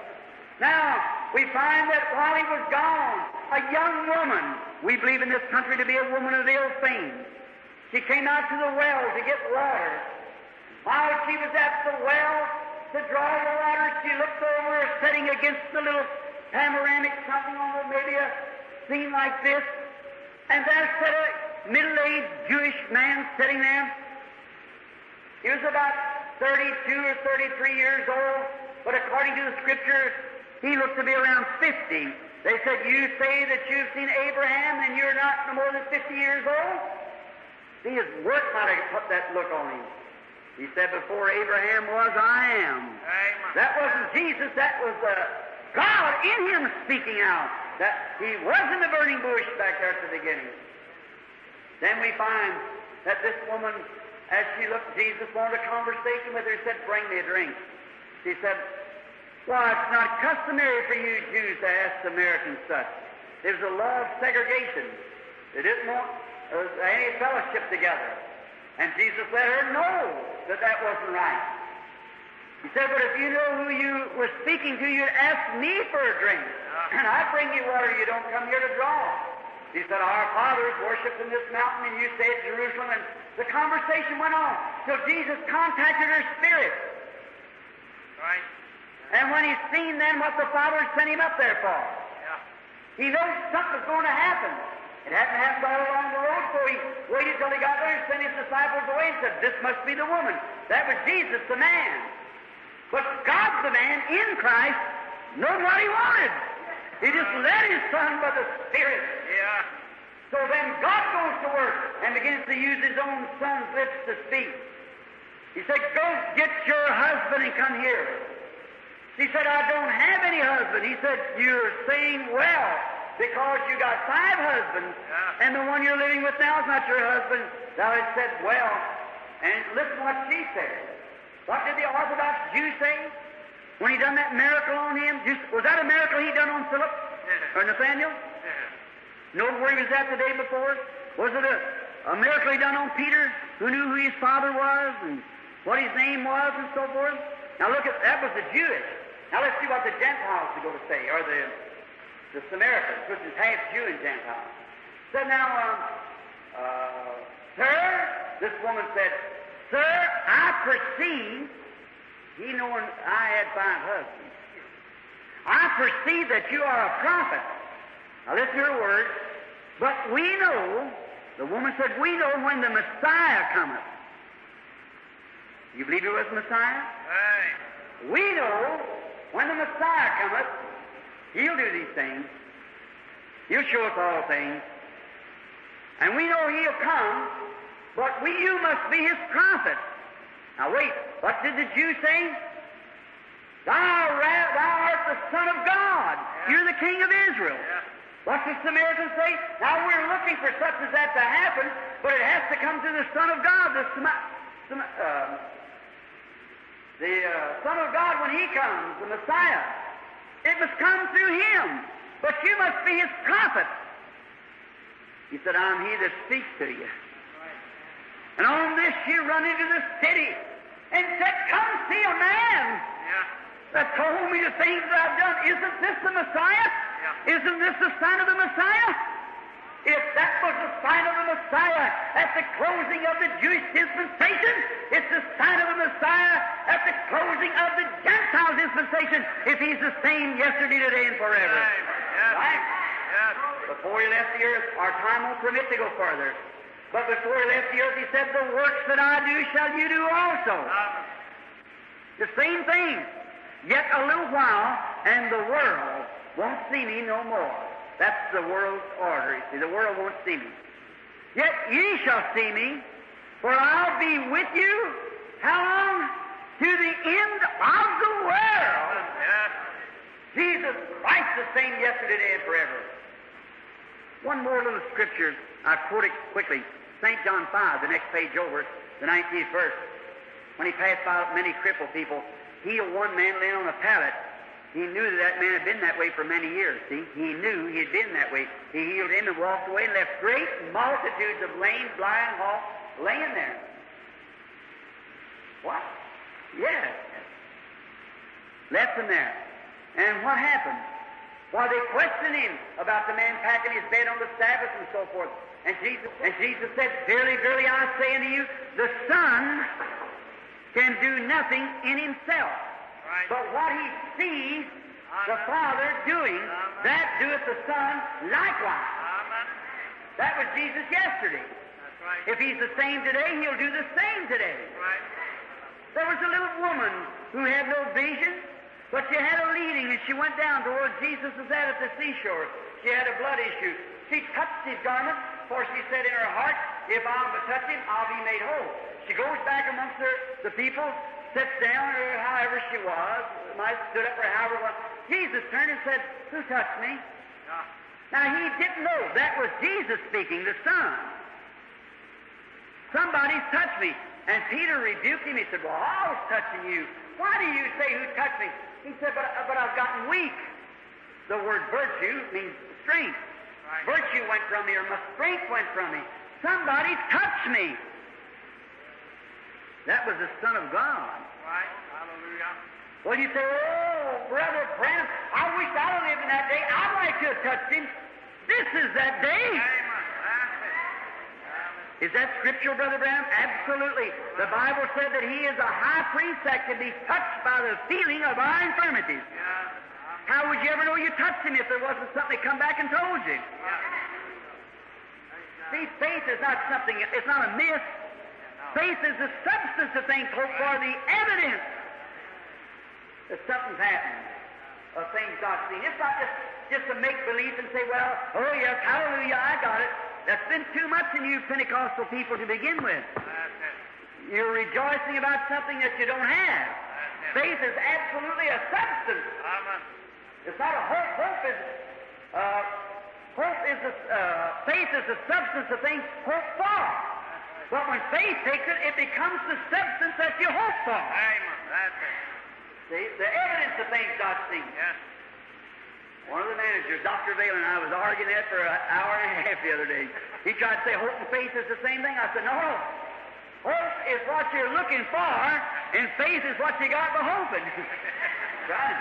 Now, we find that while he was gone, a young woman, we believe in this country to be a woman of ill fame, she came out to the well to get water. While she was at the well, to draw the water, she looked over, sitting against the little panoramic something on maybe a scene like this, and there sat a middle-aged Jewish man sitting there. He was about 32 or 33 years old, but according to the Scriptures, he looked to be around 50. They said, you say that you've seen Abraham and you're not no more than 50 years old? See, his work might have put that look on him. He said, before Abraham was, I am. Amen. That wasn't Jesus. That was God in him speaking out. That he was in the burning bush back there at the beginning. Then we find that this woman, as she looked, Jesus wanted a conversation with her. He said, bring me a drink. She said, why, it's not customary for you Jews to ask Samaritans such. There was a law of segregation. They didn't want any fellowship together. And Jesus let her know that that wasn't right. He said, but if you know who you were speaking to, you'd ask me for a drink. And I bring you water, you don't come here to draw. He said, our fathers worshipped in this mountain, and you stay at Jerusalem. And the conversation went on till Jesus contacted her spirit. Right. And when he's seen then what the Father sent him up there for, he knows something's going to happen. It hadn't happened all along the road, so he waited till he got there and sent his disciples away and said, this must be the woman. That was Jesus, the man. But God, the man, in Christ, knew what he wanted. He just led his Son by the Spirit. Yeah. So then God goes to work and begins to use his own Son's lips to speak. He said, go get your husband and come here. She said, I don't have any husband. He said, you're saying well, because you got 5 husbands, and the one you're living with now is not your husband. Thou hast said well. And listen what she said. What did the Orthodox Jew say when he done that miracle on him? Was that a miracle he done on Philip or Nathaniel? No, where he was at the day before? Was it a miracle he done on Peter, who knew who his father was and what his name was and so forth? Now look at that was the Jewish. Now let's see what the Gentiles are going to say, or the Samaritans, which is half Jew and Gentile. Said, now, sir, this woman said, sir, I perceive, he knowing I had 5 husbands, I perceive that you are a prophet. Now listen to your word. But we know, the woman said, we know when the Messiah cometh. You believe he was the Messiah? Aye. We know when the Messiah cometh, he'll do these things. He'll show us all things. And we know he'll come, but you must be his prophet. Now wait, what did the Jews say? Thou art the Son of God. Yeah. You're the King of Israel. Yeah. What's the Samaritan say? Now we're looking for such as that to happen, but it has to come through the Son of God. The Son of God, when he comes, the Messiah, it must come through him. But you must be his prophet. He said, I'm he that speaks to you. And on this you run into the city and said, come see a man that told me the things that I've done. Isn't this the Messiah? Yeah. Isn't this the sign of the Messiah? If that was the sign of the Messiah at the closing of the Jewish dispensation, it's the sign of the Messiah at the closing of the Gentile dispensation, if he's the same yesterday, today, and forever. Yes. Right? Yes. Before he left the earth, our time won't permit to go further. But before he left the earth, he said, the works that I do shall you do also. The same thing. Yet a little while, and the world won't see me no more. That's the world's order. You see, the world won't see me. Yet ye shall see me, for I'll be with you, how long? To the end of the world. Yes. Jesus Christ the same yesterday, today, and forever. One more little scripture. I quote it quickly. St. John 5, the next page over, the 19th verse. When he passed by many crippled people, healed one man laying on a pallet. He knew that man had been that way for many years, see? He knew he had been that way. He healed him and walked away and left great multitudes of lame, blind, halt, laying there. What? Yes. Left him there. And what happened? Well, they questioned him about the man packing his bed on the Sabbath and so forth. And Jesus said, verily, verily, I say unto you, the Son can do nothing in himself. Right. But what he sees the Father doing, that doeth the Son likewise. That was Jesus yesterday. That's right. If he's the same today, he'll do the same today. Right. There was a little woman who had no vision, but she had a leading, and she went down to where Jesus was at the seashore. She had a blood issue. She touched his garment, for she said in her heart, if I'll but touch him, I'll be made whole. She goes back amongst the people, sits down, or however she was, might have stood up, or however it was. Jesus turned and said, who touched me? Now, he didn't know. That was Jesus speaking, the Son. Somebody's touched me. And Peter rebuked him. He said, well, I was touching you. Why do you say who touched me? He said, but I've gotten weak. The word virtue means strength. Right. Virtue went from me, or my strength went from me. Somebody touched me. That was the Son of God. Right. Hallelujah. Well, you say, oh, Brother Branham, I wish I would lived in that day. I'd like to have touched him. This is that day. Is that scriptural, Brother Branham? Absolutely. The Bible said that he is a high priest that can be touched by the feeling of our infirmities. Yeah. How would you ever know you touched him if there wasn't something that come back and told you? Yeah. See, faith is not something, it's not a myth. Faith is the substance of things hoped for, the evidence that something's happened, of things not seen. It's not just a make-believe and say, well, oh yes, hallelujah, I got it. That's been too much in you Pentecostal people to begin with. You're rejoicing about something that you don't have. Faith is absolutely a substance. It's not a hope. Faith is the substance of things hoped for. But when faith takes it, it becomes the substance that you hope for. See, the evidence of things not seen. One of the managers, Dr. Valen, and I was arguing that for an hour and a half the other day. He tried to say hope and faith is the same thing. I said, no, hope is what you're looking for, and faith is what you got for hoping. Right?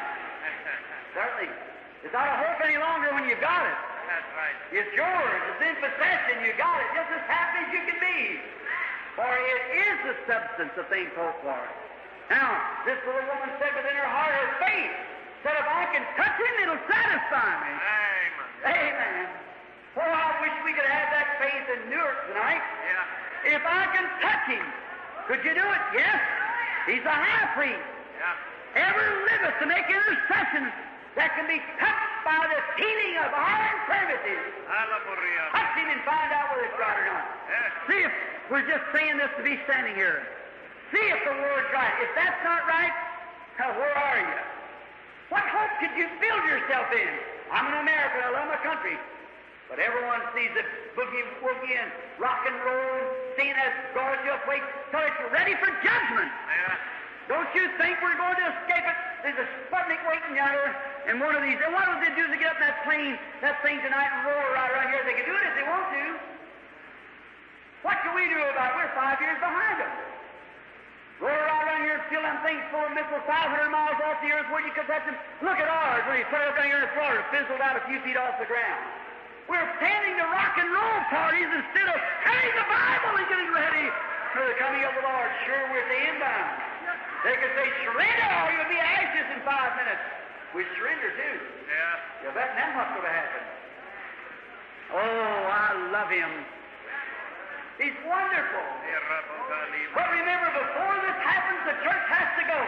Certainly. It's not a hope any longer when you got it. That's right. It's yours. It's in possession. You got it just as happy as you can be. For it is the substance of things hoped for. Now, this little woman said within her heart, her faith. Said, if I can touch him, it'll satisfy me. Amen. Amen. Oh, I wish we could have that faith in Newark tonight. Yeah. If I can touch him, could you do it? Yes. He's a high priest. Yeah. Ever liveth to make intercessions that can be touched by the healing of our infirmities. Touch him and find out whether it's right or not. Yeah. See if we're just saying this to be standing here. See if the word's right. If that's not right, where are you? What hope could you build yourself in? I'm an American. I love my country. But everyone sees it boogie-woogie and rock and roll and seeing that gorgeous way till it's ready for judgment. Yeah. Don't you think we're going to escape it? There's a Sputnik waiting down here and one of these. And what would they do to get up that plane, that thing tonight and roll right around here? They can do it if they want to. What can we do about it? We're 5 years behind them. Roll right around here and steal them things full of missiles 500 miles off the earth where you could touch them. Look at ours when you put it up down here in Florida, fizzled out a few feet off the ground. We're planning the rock and roll parties instead of carrying the Bible and getting ready for the coming of the Lord. Sure, we're at the inbound. They could say, surrender, or you'll be ashes in 5 minutes. We surrender, too. Yeah. You bet now what's going to happen. Oh, I love him. He's wonderful. But remember, before this happens, the church has to go.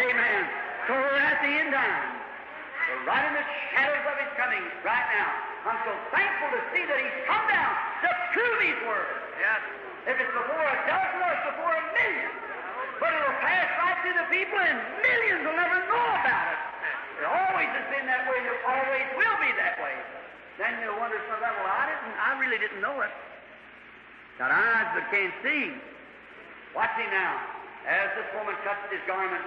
Amen. So we're at the end time. We're right in the shadows of his coming right now. I'm so thankful to see that he's come down to prove his word. Yes. If it's before a dozen or it's before a million. But it'll pass right through the people and millions will never know about it. It always has been that way. It always will be that way. Then you'll wonder sometimes, well, I really didn't know it. Got eyes but can't see. Watch him now. As this woman touched his garment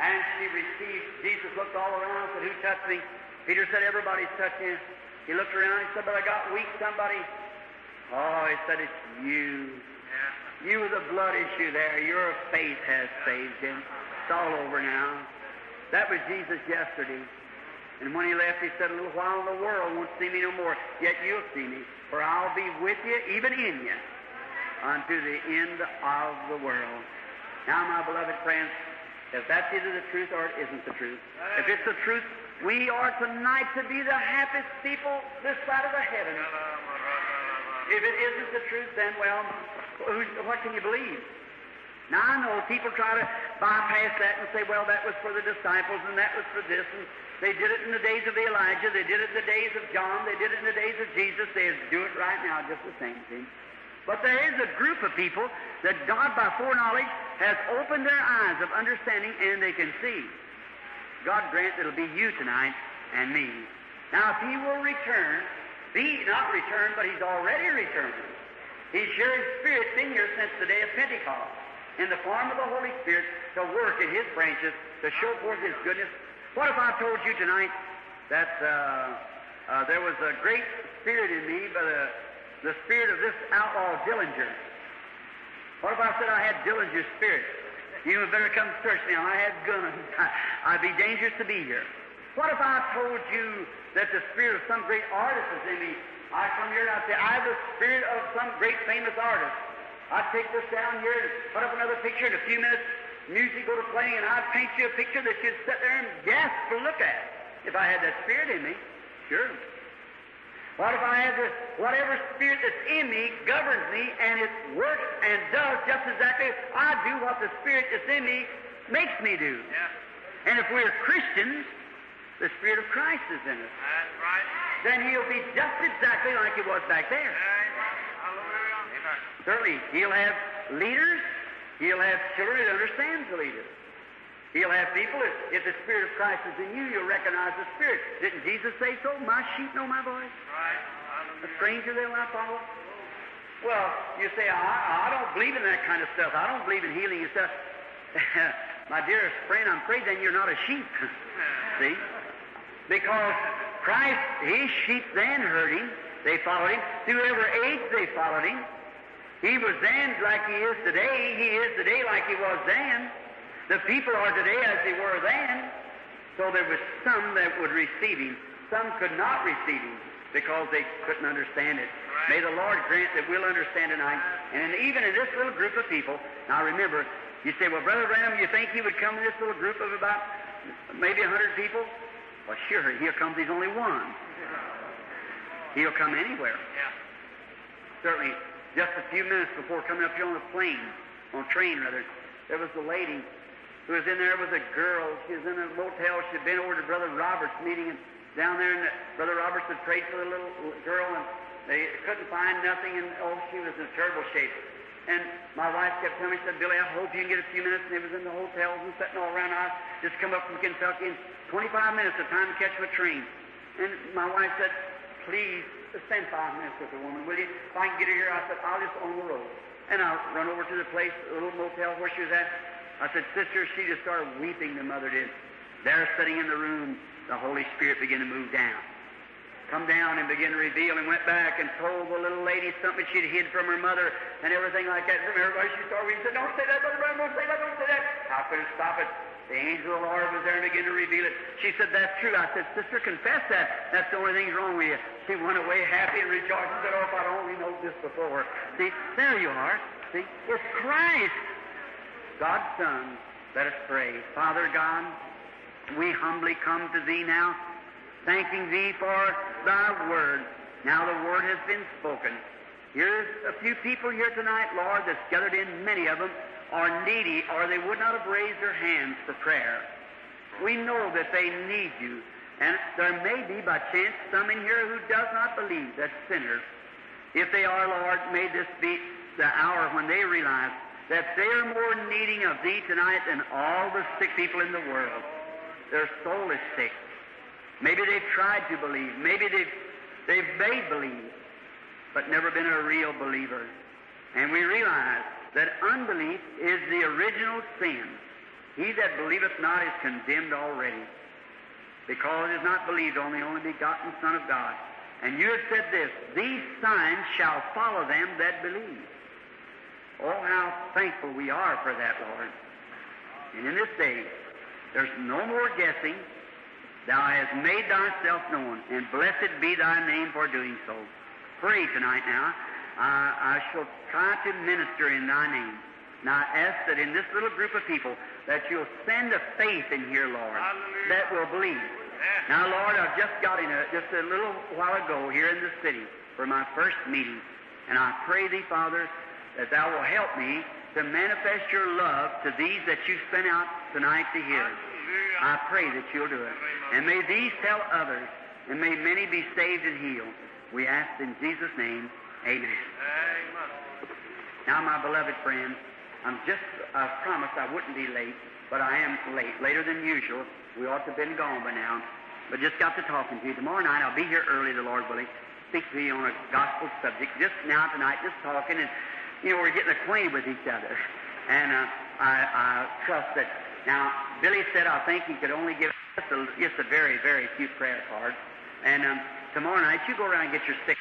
and she received, Jesus looked all around and said, who touched me? Peter said, everybody's touched him. He looked around and he said, but I got weak, somebody. Oh, he said, it's you. Yeah. You with a blood issue there. Your faith has saved him. It's all over now. That was Jesus yesterday. And when he left, he said, a little while in the world won't see me no more, yet you'll see me, for I'll be with you, even in you, unto the end of the world. Now, my beloved friends, if that's either the truth or it isn't the truth, if it's the truth, we are tonight to be the happiest people this side of the heaven. If it isn't the truth, then, well, what can you believe? Now, I know people try to bypass that and say, well, that was for the disciples and that was for this, and they did it in the days of Elijah, they did it in the days of John, they did it in the days of Jesus, they do it right now, just the same thing. But there is a group of people that God, by foreknowledge, has opened their eyes of understanding, and they can see. God grant it'll be you tonight and me. Now, if he will return, but he's already returned. He's sure his Spirit's been here since the day of Pentecost, in the form of the Holy Spirit, to work in his branches, to show forth his goodness. What if I told you tonight that there was a great spirit in me, but the spirit of this outlaw Dillinger? What if I said I had Dillinger's spirit? You better come search me. I had guns. I'd be dangerous to be here. What if I told you that the spirit of some great artist is in me? I come here and I say, I have the spirit of some great famous artist. I'd take this down here and put up another picture in a few minutes, music go to playing, and I'd paint you a picture that you'd sit there and gasp to look at. If I had that spirit in me, sure. What if I had this, whatever spirit that's in me governs me and it works and does just exactly, I do what the spirit that's in me makes me do. Yeah. And if we're Christians, the Spirit of Christ is in us. That's right. Then he'll be just exactly like he was back there. Certainly, he'll have leaders, he'll have children that understand the leaders. He'll have people, if the Spirit of Christ is in you, you'll recognize the Spirit. Didn't Jesus say so? My sheep know my voice. Right. A stranger they'll not follow. Well, you say, I don't believe in that kind of stuff. I don't believe in healing and stuff. My dearest friend, I'm afraid then you're not a sheep. See? Because Christ, his sheep then heard him. They followed him. Through every age they followed him. He was then like he is today. He is today like he was then. The people are today as they were then. So there was some that would receive him. Some could not receive him because they couldn't understand it. Right. May the Lord grant that we'll understand tonight. And even in this little group of people, now remember, you say, well, Brother Branham, you think he would come in this little group of about maybe 100 people? Well, sure, here comes he's only one. He'll come anywhere. Yeah. Certainly, just a few minutes before coming up here on the plane, on a train rather, there was a lady who was in there with a girl. She was in a motel. She had been over to Brother Roberts' meeting, and down there, and Brother Roberts had prayed for the little girl, and they couldn't find nothing, and oh, she was in terrible shape. And my wife kept telling me, she said, Billy, I hope you can get a few minutes. And it was in the hotels and sitting all around. I just come up from Kentucky, and 25 minutes of time to catch my train. And my wife said, please, spend 5 minutes with the woman, will you? If I can get her here, I said, I'll just on the road. And I run over to the place, the little motel where she was at. I said, sister, she just started weeping, the mother did. There, sitting in the room, the Holy Spirit began to move down. Come down and begin to reveal, and went back and told the little lady something she'd hid from her mother and everything like that. From everybody, she started reading, said, don't say that, Brother Branham, don't say that, don't say that. I couldn't stop it. The angel of the Lord was there and began to reveal it. She said, that's true. I said, sister, confess that. That's the only thing's wrong with you. She went away happy and rejoiced and said, oh, if I'd only known this before. See, there you are. See, it's Christ, God's Son. Let us pray. Father God, we humbly come to Thee now, thanking Thee for Thy Word. Now the Word has been spoken. Here's a few people here tonight, Lord, that's gathered in. Many of them are needy, or they would not have raised their hands for prayer. We know that they need You, and there may be, by chance, some in here who does not believe, that's sinners. If they are, Lord, may this be the hour when they realize that they are more needing of Thee tonight than all the sick people in the world. Their soul is sick. Maybe they've tried to believe. Maybe they've made believe, but never been a real believer. And we realize that unbelief is the original sin. He that believeth not is condemned already, because it is not believed on the only begotten Son of God. And You have said this, these signs shall follow them that believe. Oh, how thankful we are for that, Lord. And in this day, there's no more guessing. Thou hast made Thyself known, and blessed be Thy name for doing so. Pray tonight now. I shall try to minister in Thy name. Now I ask that in this little group of people that You'll send a faith in here, Lord, that will believe. Now, Lord, I've just got in just a little while ago here in the city for my first meeting, and I pray Thee, Father, that Thou will help me to manifest Your love to these that You sent out tonight to hear. I pray that You'll do it. And may these tell others, and may many be saved and healed. We ask in Jesus' name, amen. Amen. Now, my beloved friends, I promised I wouldn't be late, but I am late, later than usual. We ought to have been gone by now, but just got to talking to you. Tomorrow night I'll be here early, the Lord willing, speak to you on a gospel subject. Just now tonight, just talking, and you know, we're getting acquainted with each other. And I trust that. Now, Billy said, I think he could only give just a very, very few prayer cards. And tomorrow night, you go around and get your stick.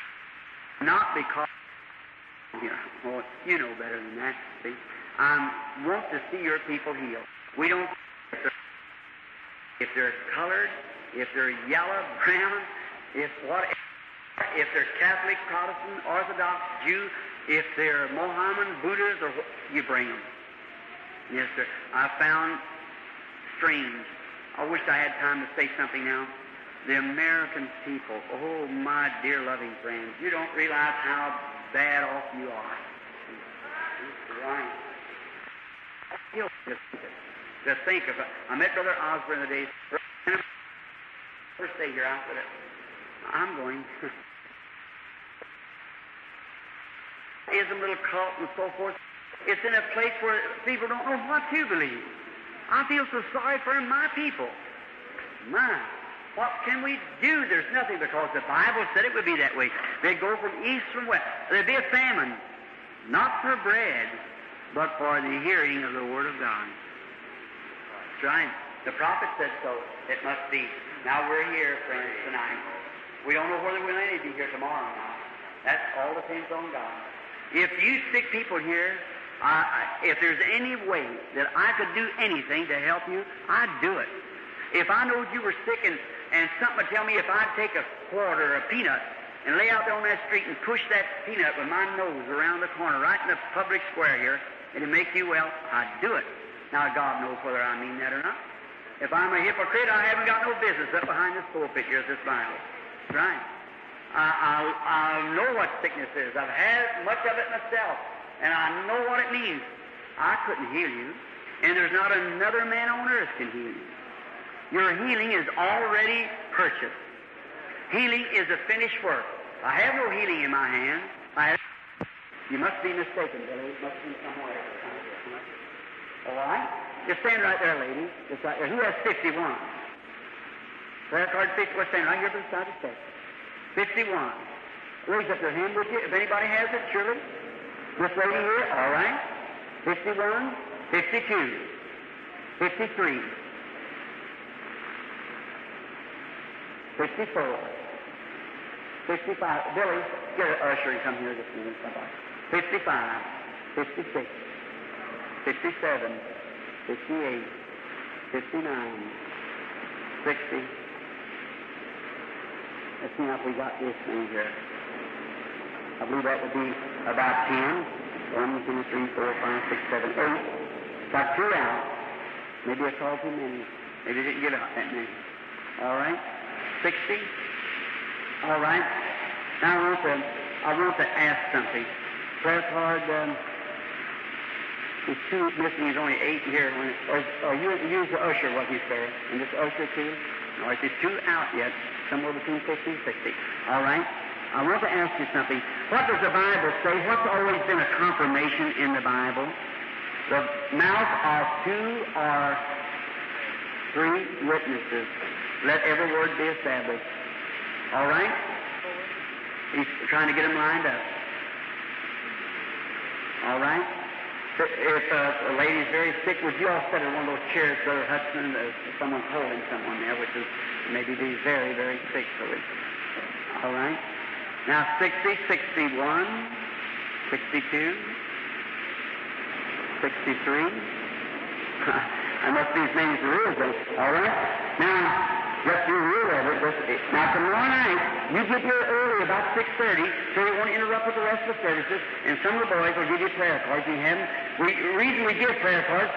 Not because, you know, well, you know better than that, see. I want to see your people healed. We don't care if they're colored, if they're yellow, brown, if they're Catholic, Protestant, Orthodox, Jew, if they're Mohammedan, Buddhists, or you bring them. Yes, sir. I found strange. I wish I had time to say something now. The American people, oh, my dear loving friends, you don't realize how bad off you are. Mr. Ryan. Just think of it. I met Brother Osborne the day. First day here, I said, I'm going. Ism, little cult, and so forth. It's in a place where people don't know what to believe. I feel so sorry for my people. My, what can we do? There's nothing, because the Bible said it would be that way. They'd go from east from west. There'd be a famine, not for bread, but for the hearing of the Word of God. That's right. The prophet said so. It must be. Now we're here, friends, tonight. We don't know whether we'll any be here tomorrow or not. That all depends on God. If you sick people here, if there's any way that I could do anything to help you, I'd do it. If I knowed you were sick and something would tell me, if I'd take a quarter or a peanut and lay out there on that street and push that peanut with my nose around the corner right in the public square here, and it'd make you well, I'd do it. Now, God knows whether I mean that or not. If I'm a hypocrite, I haven't got no business up behind this pulpit here with this Bible. Right. I know what sickness is. I've had much of it myself, and I know what it means. I couldn't heal you, and there's not another man on earth can heal you. Your healing is already purchased. Healing is a finished work. I have no healing in my hand. You must be mistaken, Billy. It must be somewhere else. All right? Just stand right there, lady. Just right there. Who has 51? Prayer card 51. We're standing right here to the side of the stage. 51. Raise up your hand with you. If anybody has it, surely. This lady here, all right. 51, 52, 53, 54, 55. Billy, get an usher and come here this minute, somebody. 55, 56, 57, 58, 59, 60. Let's see if we got this thing here. I believe that would be about 10. 1, 2, 3, 4, 5, 6, 7, 8. Got 2 out. Maybe I called too many. Maybe I didn't get out that many. All right. 60. All right. Now I want to ask something. Prayer card, there's 2 missing. There's only 8 here. You use the usher, wasn't you, sir? And this usher, too? No, it's 2 out yet. Somewhere between 50 and 60. All right. I want to ask you something. What does the Bible say? What's always been a confirmation in the Bible? The mouth of 2 or 3 witnesses. Let every word be established. All right? He's trying to get them lined up. All right? If a lady's very sick, would you all sit in one of those chairs, Brother Hudson, someone's holding someone there, which is maybe be very, very sick for it. All right? Now, 60, 61, 62, 63. I must be as many as there is, though. All right? Now, just be real of it. Now, tomorrow night, you get here early, about 6:30, so you won't interrupt with the rest of the services, and some of the boys will give you prayer cards. You haven't. The reason we give prayer cards,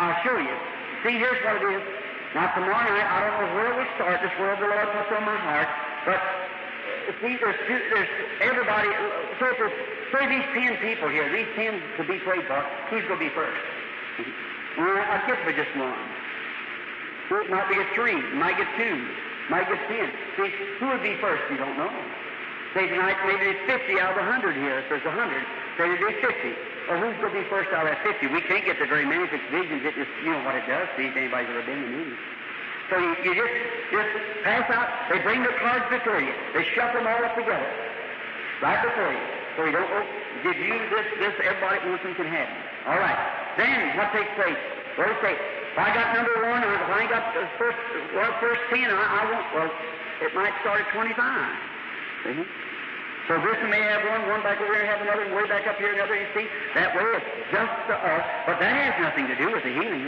I'll show you. See, here's what it is. Now, tomorrow night, I don't know where we start. This word the Lord puts on my heart, but see, there's everybody, so if there's, say these 10 people here, these 10 to be prayed for, who's going to be first? I guess we're just one. It might be a 3, might get 2, might get 10. See, who would be first? You don't know. Say tonight, maybe it's 50 out of 100 here. If there's 100, say it'd be 50. Well, who's going to be first out of that 50? We can't get to very many. If it's visions, it just, you know what it does. See, if anybody's ever been to meetings. So you just pass out. They bring the cards before you. They shove them all up together, right before you. So you don't, oh, did you this, everybody wants them can have them. All right. Then what takes place? Well, they say, if I got number 1, or if I ain't got the first 10, I won't. Well, it might start at 25. See? So this may have one back over here, have another, and way back up here, another. You see? That way it's just the us. But that has nothing to do with the healing.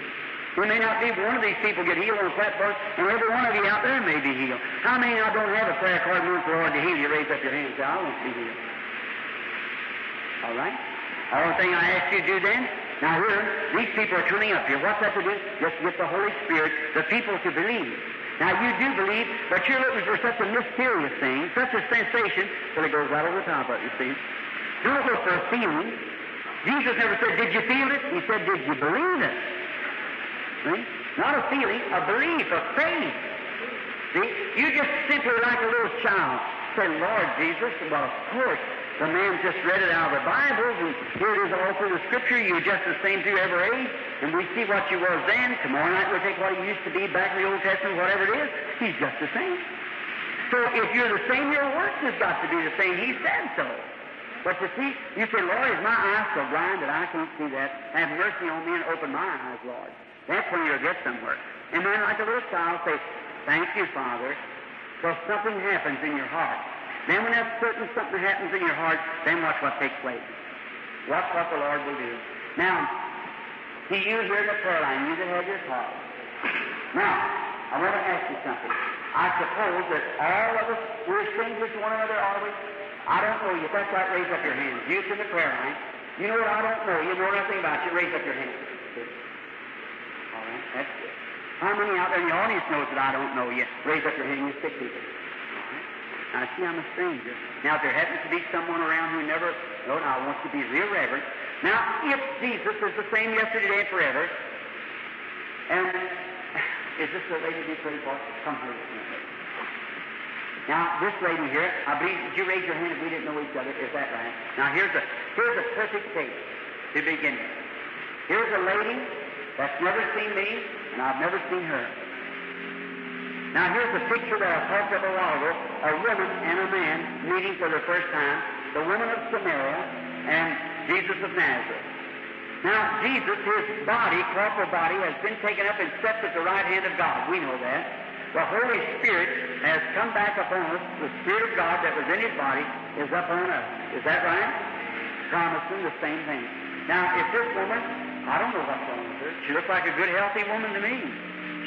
We may not be, but one of these people get healed on a platform, and every one of you out there may be healed. How many now don't have a prayer card and want the Lord to heal you? Raise up your hand and say, I want to be healed. All right? All the thing I ask you to do then, now here, these people are coming up here. What's that to do? Just get the Holy Spirit, the people to believe. Now you do believe, but you're looking for such a mysterious thing, such a sensation, that it goes right over the top of it, you see. Don't look for a feeling. Jesus never said, did you feel it? He said, did you believe it? See? Not a feeling, a belief, a faith. See? You just simply like a little child. Say, Lord Jesus, well, of course, the man just read it out of the Bible, and here it is all through the Scripture. You're just the same through every age, and we see what you was then. Tomorrow night we'll take what he used to be back in the Old Testament, whatever it is. He's just the same. So if you're the same, your works has got to be the same. He said so. But you see, you say, Lord, is my eyes so blind that I can't see that? Have mercy on me and open my eyes, Lord. That's when you'll get somewhere. And then, like a little child, say, thank you, Father, because something happens in your heart. Then when that's certain something happens in your heart, then watch what takes place. Watch what the Lord will do. Now, to you here in the prayer line, you that have your call. Now, I want to ask you something. I suppose that all of us, we're strangers to one another, are we? I don't know you. If that's right, raise up your hands. You in the prayer line. You know what I don't know. You know nothing about you. Raise up your hands. That's good. How many out there in the audience knows that I don't know yet? Raise up your hand, you sick people. I see I'm a stranger. Now, if there happens to be someone around who never... Lord, I want you to be real reverent. Now, if Jesus is the same yesterday, today, and forever, and is this the lady we prayed for? Come here. Now, this lady here, I believe, did you raise your hand if we didn't know each other? Is that right? Now, here's a perfect case to begin with. Here's a lady that's never seen me, and I've never seen her. Now, here's a picture that I talked about a while ago, a woman and a man meeting for the first time, the woman of Samaria and Jesus of Nazareth. Now, Jesus, his body, corporal body, has been taken up and set at the right hand of God. We know that. The Holy Spirit has come back upon us. The Spirit of God that was in his body is upon us. Is that right? Promising the same thing. Now, if this woman, I don't know what's wrong with her. She looks like a good, healthy woman to me.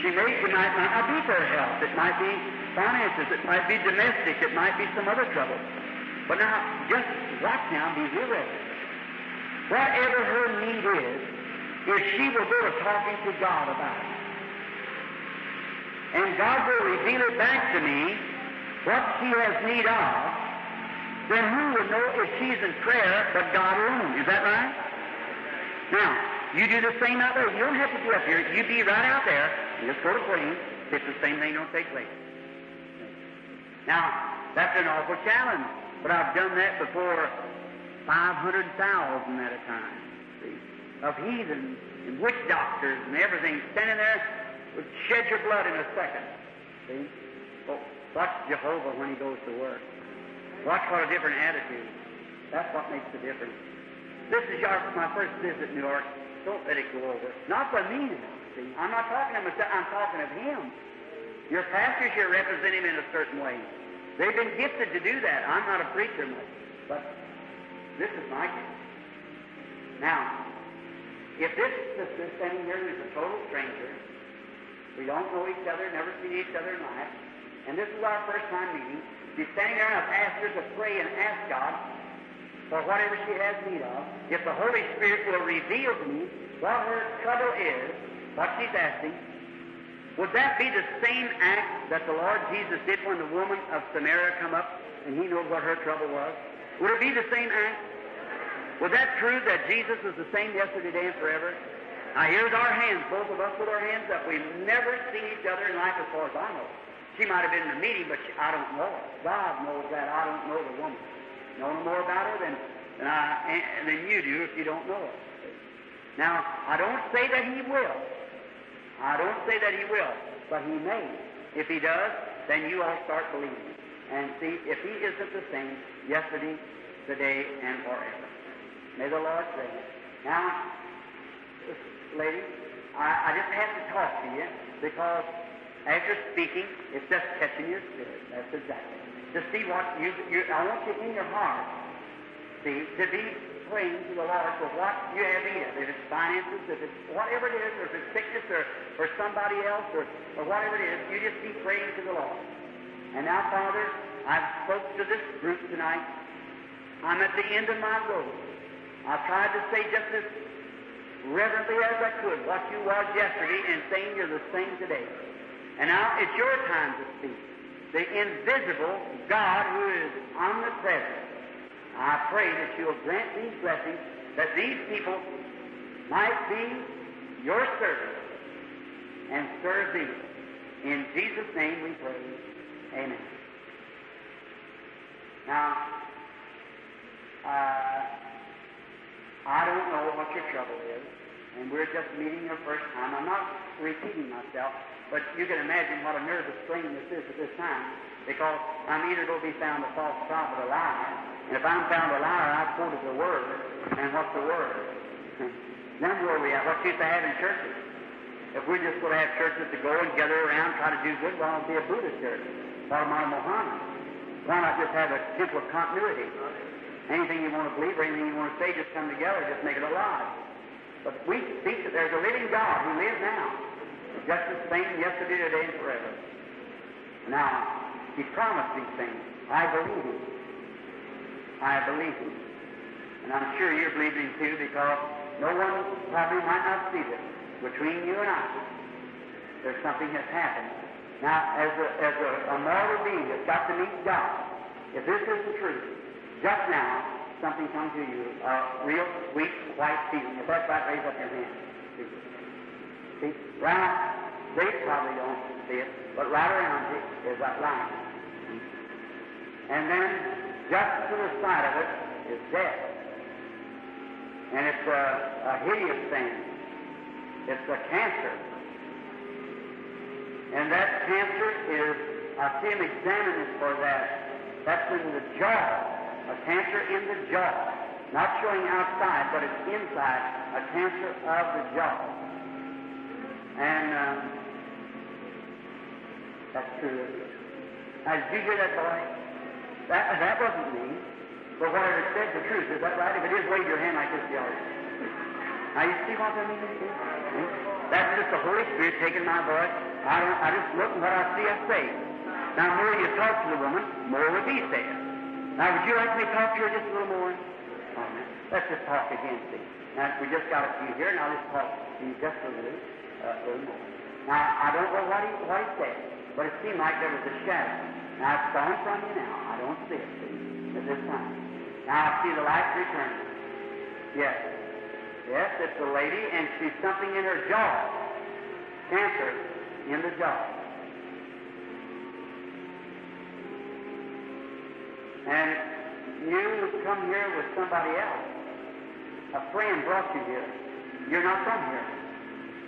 She may, it might not be for her health, it might be finances, it might be domestic, it might be some other trouble. But now, just watch now, be real reverent. Whatever her need is, if she will go to talking to God about it, and God will reveal it back to me, what she has need of, then who will know if she's in prayer but God alone? Is that right? Now, you do the same out there. You don't have to be up here. You be right out there. And just go to praying. If the same thing don't take place. Now, that's an awful challenge. But I've done that before 500,000 at a time. See? Of heathens and witch doctors and everything standing there would shed your blood in a second. See? Oh, watch Jehovah when he goes to work. Watch what a different attitude. That's what makes the difference. This is my first visit to New York. Don't let it go over. Not for me. See, I'm not talking to myself. I'm talking of him. Your pastor should represent him in a certain way. They've been gifted to do that. I'm not a preacher much, but this is my gift. Now, if this sister standing here is a total stranger, we don't know each other, never seen each other in life, and this is our first time meeting, she's standing there and I've asked her to pray and ask God for whatever she has need of, if the Holy Spirit will reveal to me what her trouble is, what she's asking, would that be the same act that the Lord Jesus did when the woman of Samaria come up and he knows what her trouble was? Would it be the same act? Was that true that Jesus was the same yesterday, today, and forever? Now, here's our hands, both of us with our hands up. We've never seen each other in life as far as I know. She might have been in a meeting, but I don't know. God knows that. I don't know the woman. Know no more about her than you do if you don't know her. Now, I don't say that he will. I don't say that he will, but he may. If he does, then you all start believing. And see, if he isn't the same yesterday, today, and forever. May the Lord say it. Now, ladies, I just have to talk to you because as you're speaking, it's just catching your spirit. That's exactly it. To see what I want you in your heart, see, to be praying to the Lord for what you have in. If it's finances, if it's whatever it is, or if it's sickness, or somebody else, or whatever it is, you just be praying to the Lord. And now, Father, I've spoke to this group tonight. I'm at the end of my road. I've tried to say just as reverently as I could what you was yesterday and saying you're the same today. And now it's your time to speak. The invisible God who is omnipresent. I pray that you'll grant these blessings, that these people might be your servants and serve thee. In Jesus' name we pray. Amen. Now, I don't know what your trouble is, and we're just meeting your first time. I'm not repeating myself. But you can imagine what a nervous thing this is at this time, because I'm either going to be found a false prophet or a liar, and if I'm found a liar, I've quoted the Word, and what's the Word? Then where are we at? What's used to having churches? If we're just going to have churches to go and gather around, try to do good, why not be a Buddhist church? Why not Mohammed? Why not just have a temple of continuity? Anything you want to believe or anything you want to say, just come together, just make it alive. But we speak that there's a living God who lives now. Just the same yesterday, today, and forever. Now, he promised these things. I believe him. I believe him. And I'm sure you believe him too, because no one probably might not see this. Between you and I, there's something that's happened. Now, as a mortal being that's got to meet God, If this is the truth, just now, something comes to you, a real weak white feeling. If that's right, raise up your hand. See? Right on, they probably don't see it, but right around it is that line. And then just to the side of it is death. And it's a hideous thing. It's a cancer. And that cancer is, I see him examining for that. That's in the jaw. A cancer in the jaw, not showing outside, but it's inside, a cancer of the jaw. And that's true. Did you hear that, boy? That wasn't me. But whatever it said, the truth. Is that right? If it is, wave your hand like this, y'all. Now, you see what I mean? That's just the Holy Spirit taking my voice. I just look and what I see, I say. Now, more you talk to the woman, more would be said. Now, would you like me to talk to her just a little more? Let's just talk again, see. Now, we just got a few here, now let's talk to you just a little more. Now, I don't know what he said, but it seemed like there was a shadow. Now, it's gone from you now. I don't see it, see, at this time. Now, I see the light returning. Yes. Yes, it's a lady, and she's something in her jaw. Cancer in the jaw. And you come here with somebody else. A friend brought you here. You're not from here.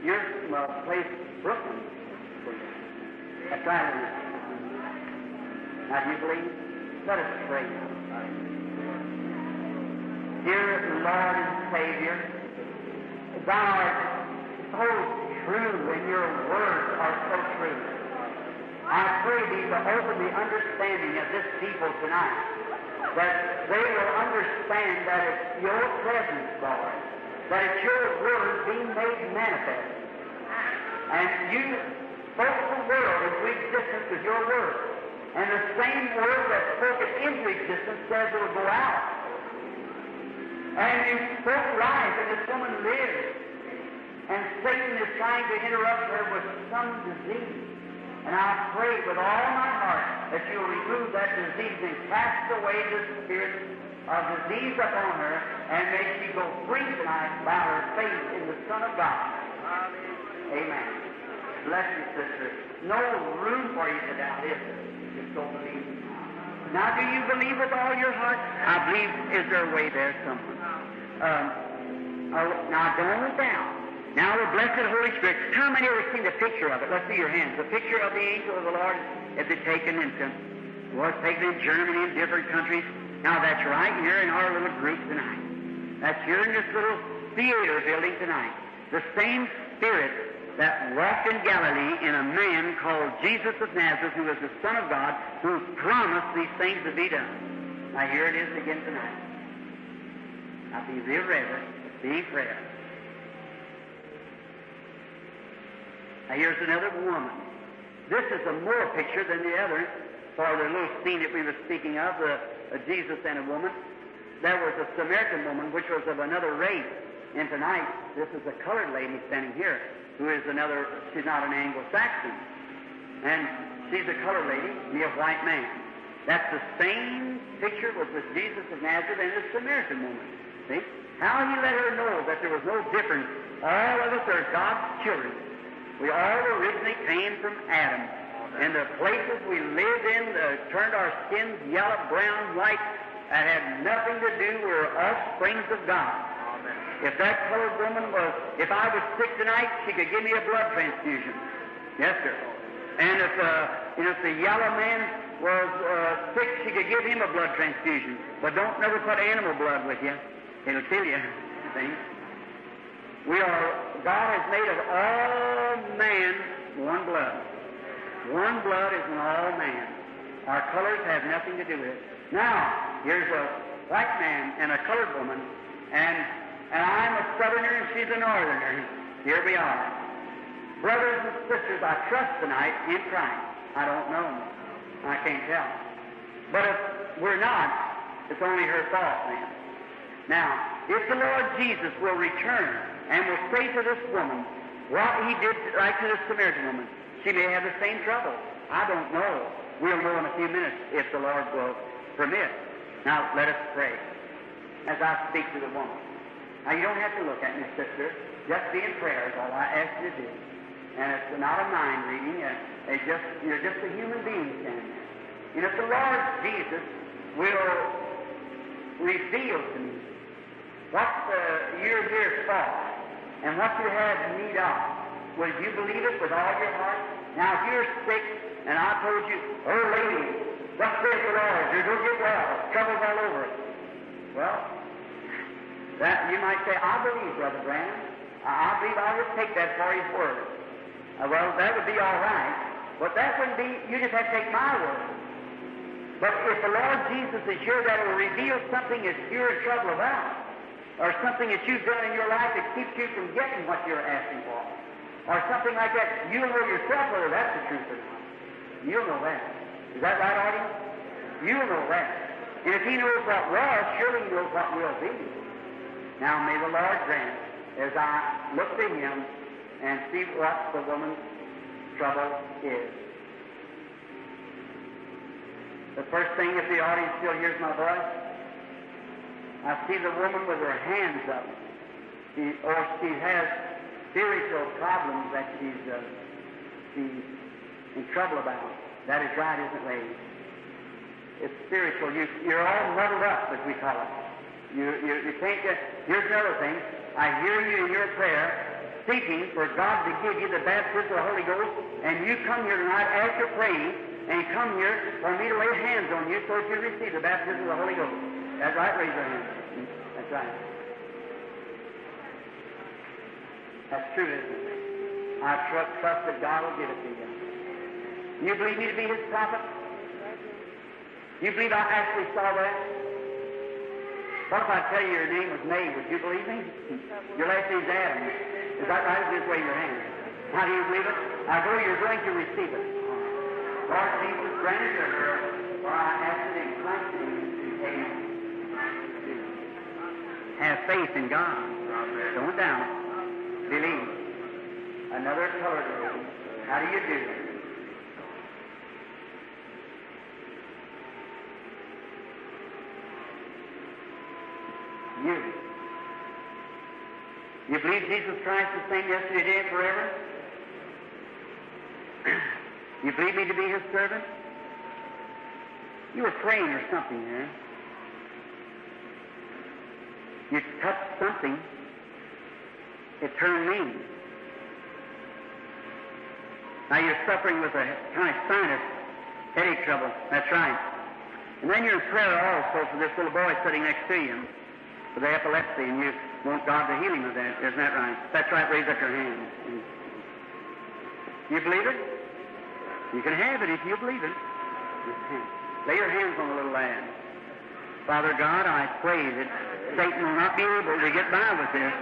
You're from a place, Brooklyn. That's right. Now, do you believe? Let us pray. Dear Lord and Savior, Thou art so true and Your words are so true. I pray Thee to open the understanding of this people tonight, that they will understand that it's Your presence, Lord, that it's Your word being made manifest. And You spoke the world into existence with Your word. And the same word that spoke it into existence says it will go out. And You spoke life, and this woman lives. And Satan is trying to interrupt her with some disease. And I pray with all my heart that You'll remove that disease and cast away the spirit of disease upon her, and may she go free tonight by her faith in the Son of God. Amen. Bless you, sister. No room for you to doubt, is there? Just don't believe. Now, do you believe with all your heart? I believe. Is there a way there somewhere? Now, don't doubt. Now, the blessed Holy Spirit, how many ever seen the picture of it? Let's see your hands. The picture of the angel of the Lord has been taken in Germany and different countries. Now, that's right here in our little group tonight. That's here in this little theater building tonight. The same Spirit that walked in Galilee in a man called Jesus of Nazareth, who was the Son of God, who promised these things to be done. Now, here it is again tonight. Now, be reverent, be prayer. Now, here's another woman. This is a more picture than the other, for the little scene that we were speaking of, Jesus and a woman. There was a Samaritan woman, which was of another race. And tonight, this is a colored lady standing here, who is another, she's not an Anglo-Saxon. And she's a colored lady, me a white man. That's the same picture was with Jesus of Nazareth and the Samaritan woman. See? How He let her know that there was no difference. All of us are God's children. We all originally came from Adam, and the places we lived in turned our skins yellow, brown, white, and had nothing to do. We were offsprings of God. Amen. If that colored woman was, if I was sick tonight, she could give me a blood transfusion. Yes, sir. And if the yellow man was sick, she could give him a blood transfusion. But don't never put animal blood with you. It'll kill you. See? God has made of all man one blood. One blood is in all man. Our colors have nothing to do with it. Now, here's a white man and a colored woman, and I'm a southerner and she's a northerner. Here we are. Brothers and sisters, I trust tonight in Christ. I don't know. I can't tell. But if we're not, it's only her fault then. Now, if the Lord Jesus will return, and will say to this woman what He did right to this Samaritan woman, she may have the same trouble. I don't know. We'll know in a few minutes if the Lord will permit. Now, let us pray as I speak to the woman. Now, you don't have to look at me, sister. Just be in prayer is all I ask you to do. And it's not a mind reading. You're just a human being standing there. And if the Lord Jesus will reveal to me what you're here for and what you have need of, will you believe it with all your heart? Now, if you're sick, and I told you, oh, lady, thus saith the Lord, you're going to get well, trouble's all over it. Well, that you might say, I believe, Brother Branham. I believe I would take that for his word. Well, that would be all right, but that wouldn't be, you just have to take my word. But if the Lord Jesus is sure that it will reveal something that you're in trouble about, or something that you've done in your life that keeps you from getting what you're asking for, or something like that, you'll know yourself whether that's the truth or not. You'll know that. Is that right, Artie? You'll know that. And if he knows what was, surely he knows what will be. Now may the Lord grant, as I look to him and see what the woman's trouble is. The first thing, if the audience still hears my voice, I see the woman with her hands up. She has spiritual problems that she's in trouble about. That is right, isn't it, ladies? It's spiritual. You're all muddled up, as we call it. You can't just... Here's another thing. I hear you in your prayer seeking for God to give you the baptism of the Holy Ghost, and you come here tonight after praying, and you come here for me to lay hands on you so that you receive the baptism of the Holy Ghost. That's right. Raise your hand. That's right. That's true, isn't it? I trust that God will give it to you. You believe me to be His prophet? You believe I actually saw that? What if I tell you your name was Mae? Would you believe me? Your last name's Adams. Is that right? Just wave your hand. How do you believe it? I know you're going to receive it. Lord Jesus, grant it to her, for I ask it in Christ's name. Amen. Have faith in God. Don't doubt. Believe. Another colored woman. How do you do that? You believe Jesus Christ is the same yesterday, today, and forever? You believe me to be His servant? You were praying or something there. You touched something. It turned lean. Now you're suffering with a kind of sinus headache trouble. That's right. And then you're in prayer also for this little boy sitting next to you for the epilepsy, and you want God to heal him of that. Isn't that right? That's right. Raise up your hand. You believe it? You can have it if you believe it. Lay your hands on the little lad. Father God, I pray that Satan will not be able to get by with this.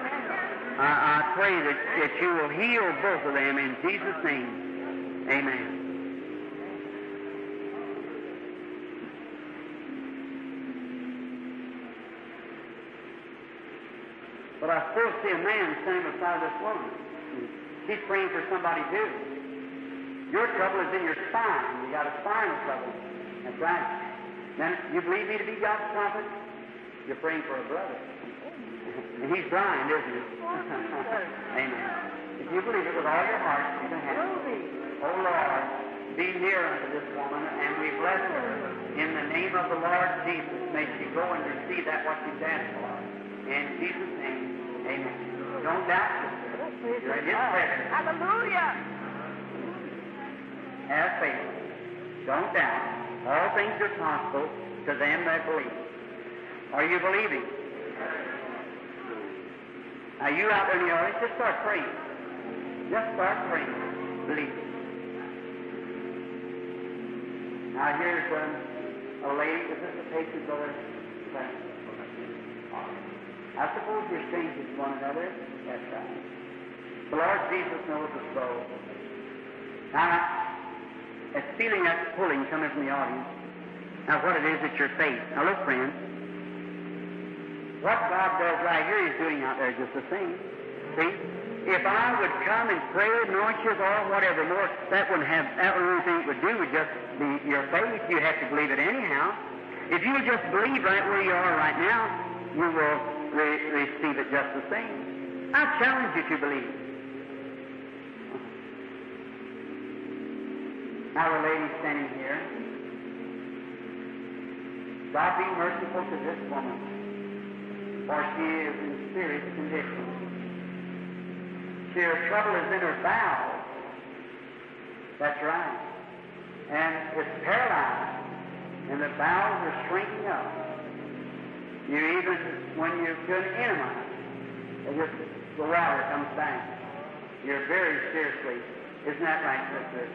I pray that you will heal both of them in Jesus' name. Amen. But I still see a man standing beside this woman. He's praying for somebody too. Your trouble is in your spine. You got a spinal trouble. That's right. Then you believe me to be God's prophet? You're praying for a brother. And he's blind, isn't he? Amen. If you believe it with all your heart, you can have it. Oh Lord, be near unto this woman, and we bless her. In the name of the Lord Jesus, may she go and receive that what she's asked for. In Jesus' name. Amen. Don't doubt this. You're in His presence. Hallelujah. Have faith. Don't doubt. All things are possible to them that believe. Are you believing? Now, you out there in the audience, just start praying. Just start praying. Believe. Now, here's a lady with a patient over there. I suppose you're saying to one another, that's right. The Lord Jesus knows the soul. Now, it's feeling that pulling coming from the audience. Now, what it is at your faith. Now, look, friends. What God does right here, He's doing out there just the same. See? If I would come and pray, anoint you, or whatever more, that wouldn't have, that would only thing it would do would just be your faith. You have to believe it anyhow. If you just believe right where you are right now, you will receive it just the same. I challenge you to believe. Now, the lady standing here, God be merciful to this woman, for she is in serious condition. Her trouble is in her bowels. That's right. And it's paralyzed, and the bowels are shrinking up. You even, when you do an enema, the water comes back. You're very seriously. Isn't that right, sister?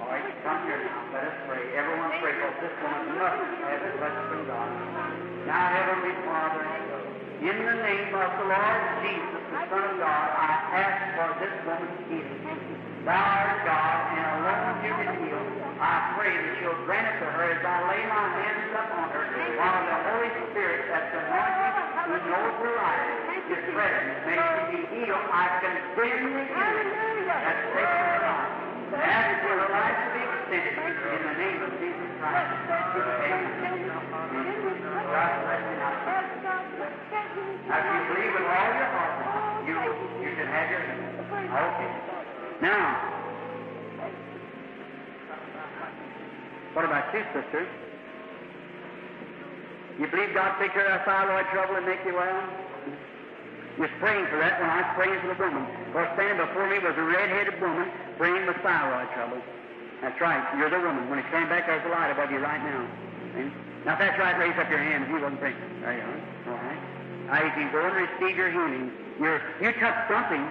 All right, come here now. Let us pray. Everyone pray. This woman must have it blessed from God. Now, Heavenly Father, in the name of the Lord Jesus, the Son of God, I ask for this woman's healing. Thou art God, and alone you can heal. I pray that you'll grant it to her as I lay my hands upon her, while the Holy Spirit, that's anointed, who knows her life, is present. May she be healed. I condemn the healing that's taken her life. Ask for the life to be extended in the name of Jesus Christ. Amen. God bless you now. Now, if you believe with all your heart, you can have your hand. Okay. Now, what about you, sisters? You believe God take care of thyroid trouble and make you well? Was praying for that when I was praying for the woman. For standing before me was a red-headed woman praying with thyroid trouble. That's right. You're the woman. When it came back, there's a light above you right now. See? Now, if that's right, raise up your hand if you wasn't praying. There you are. All right. Now, you can go and receive your healing. You touched something.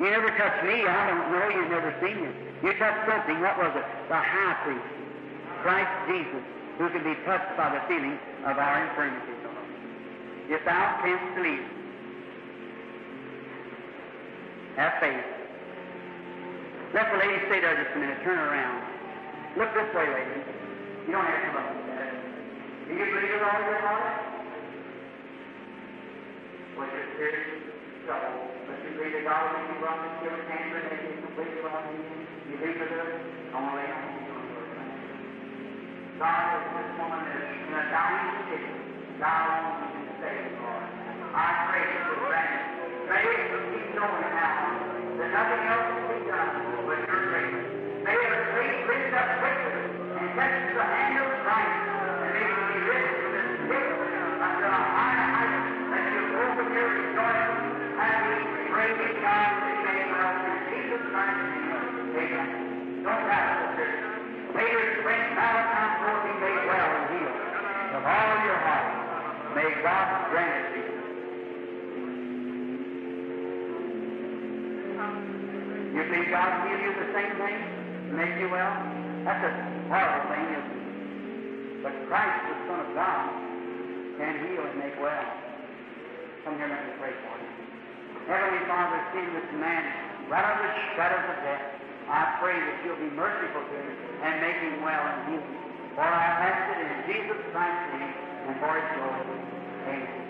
You never touched me. I don't know. You've never seen me. You touched something. What was it? The high priest, Christ Jesus, who can be touched by the feeling of our infirmities. If thou canst believe, have faith. Let the lady stay there just a minute. Turn around. Look this way, lady. You don't have to look at that. Do you believe it all your heart? With your serious trouble, but you believe it all when you brought this to your hand and make it complete for all you believe it all? Only I can do it. God is this woman is in a dying condition. God wants you to save her, Lord. I pray for granted. May it be known now that nothing else will be done but your grace. May the faith lift up quickly and touch the hand of Christ, and may it be lifted to the spirit unto a higher height that you open your rejoice as we pray to God in the name of Jesus Christ. Amen. Don't battle the church. May your strength battle time for be made well and healed of all your heart. May God grant it to you. You think God will give you the same thing to make you well? That's a horrible thing, isn't it? But Christ, the Son of God, can heal and make well. Come here, let me pray for you. Heavenly Father, see this man right out of the shadows of death. I pray that you'll be merciful to him and make him well and heal him. For I ask it in Jesus Christ's name and for his glory. Amen.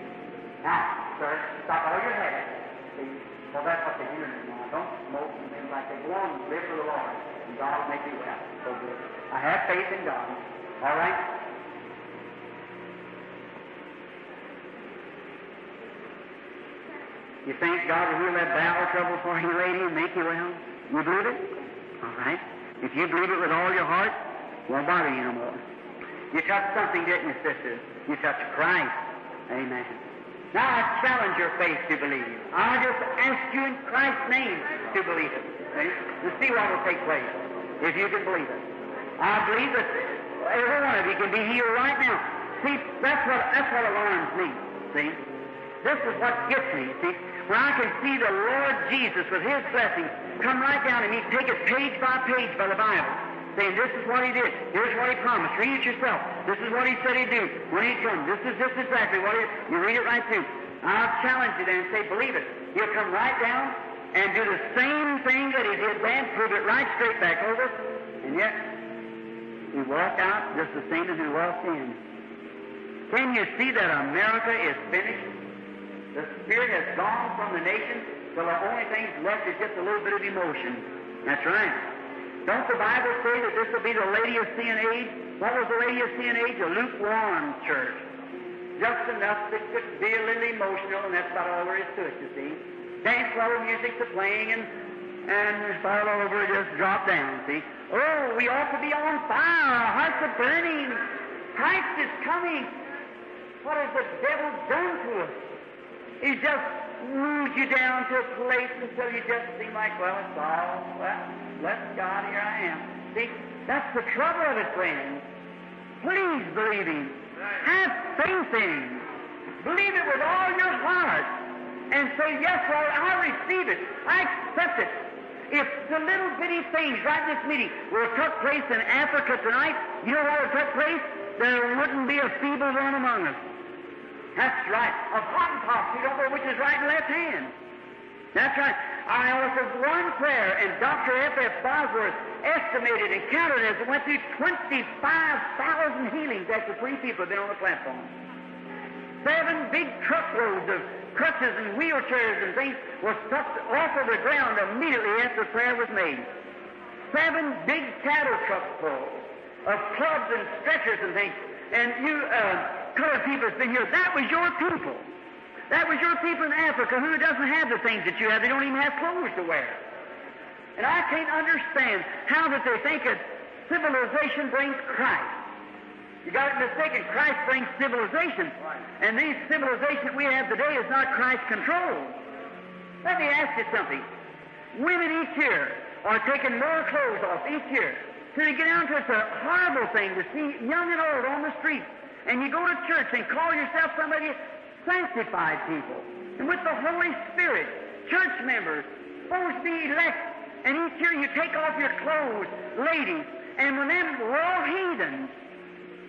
Now, sir, stop all your heads, please. Well, that's what they hear now. Don't smoke and things like that. Go on and live for the Lord, and God will make you well. So good. I have faith in God. All right? You think God will heal that bowel trouble for you, lady, and make you well? You believe it? All right. If you believe it with all your heart, it won't bother you no more. You touched something, didn't you, sister? You touched Christ. Amen. Now I challenge your faith to believe. I just ask you in Christ's name to believe it. To see what will take place, if you can believe it. I believe that every one of you can be healed right now. See, that's what alarms me, see. This is what gets me, see. When I can see the Lord Jesus with His blessing come right down and He take it page by page by the Bible, saying this is what He did, here's what He promised, read it yourself. This is what He said He'd do when He comes. This is just exactly what He did. You read it right through. I'll challenge you then and say, believe it. He'll come right down and do the same thing that He did then, prove it right straight back over. And yet, He walked out just the same as He walked in. Can you see that America is finished? The spirit has gone from the nation till the only thing left is just a little bit of emotion. That's right. Don't the Bible say that this will be the Lady of Sin Age? What was the Lady of Sin Age? A lukewarm church. Just enough that could be a little emotional, and that's about all there is to it, you see. Dance level music's a playing, and all over, just drop down, see. Oh, we ought to be on fire. Our hearts are burning. Christ is coming. What has the devil done to us? He just moves you down to a place until you just seem like, well, it's all, well, bless God, here I am. See, that's the trouble of it, friends. Please believe Him. Have faith in Him. Believe it with all your heart. And say, yes, Lord, I receive it. I accept it. If the little bitty things right this meeting were took place in Africa tonight, you know where it took place? There wouldn't be a feeble one among us. That's right. A hottentot who don't know which is right and left hand. That's right. I offered one prayer, and Dr. F.F. Bosworth estimated and counted as it went through 25,000 healings after three people had been on the platform. 7 big truckloads of crutches and wheelchairs and things were stuffed off of the ground immediately after prayer was made. 7 big cattle trucks full of clubs and stretchers and things. And you colored people that's been here, that was your people. That was your people in Africa who doesn't have the things that you have. They don't even have clothes to wear. And I can't understand how that they think that civilization brings Christ. You got it mistaken. Christ brings civilization. And these civilization we have today is not Christ-controlled. Let me ask you something. Women each year are taking more clothes off each year. So you get down to it's a horrible thing to see young and old on the street. And you go to church and call yourself somebody sanctified people. And with the Holy Spirit, church members, supposed to be elect. And each year you take off your clothes, ladies. And when them raw heathens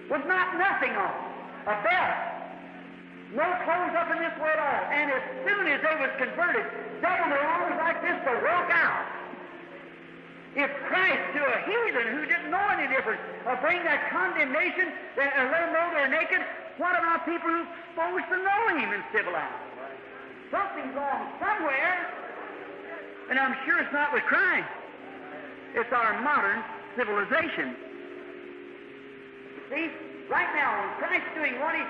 with not nothing on, a belt, no clothes up in this way at all. And as soon as they was converted, double their arms like this to walk out. If Christ to a heathen who didn't know any difference bring that condemnation, let them know they're naked, what about people who are supposed to know Him and civilized? Something's wrong somewhere, and I'm sure it's not with Christ. It's our modern civilization. See, right now, when Christ's doing what He...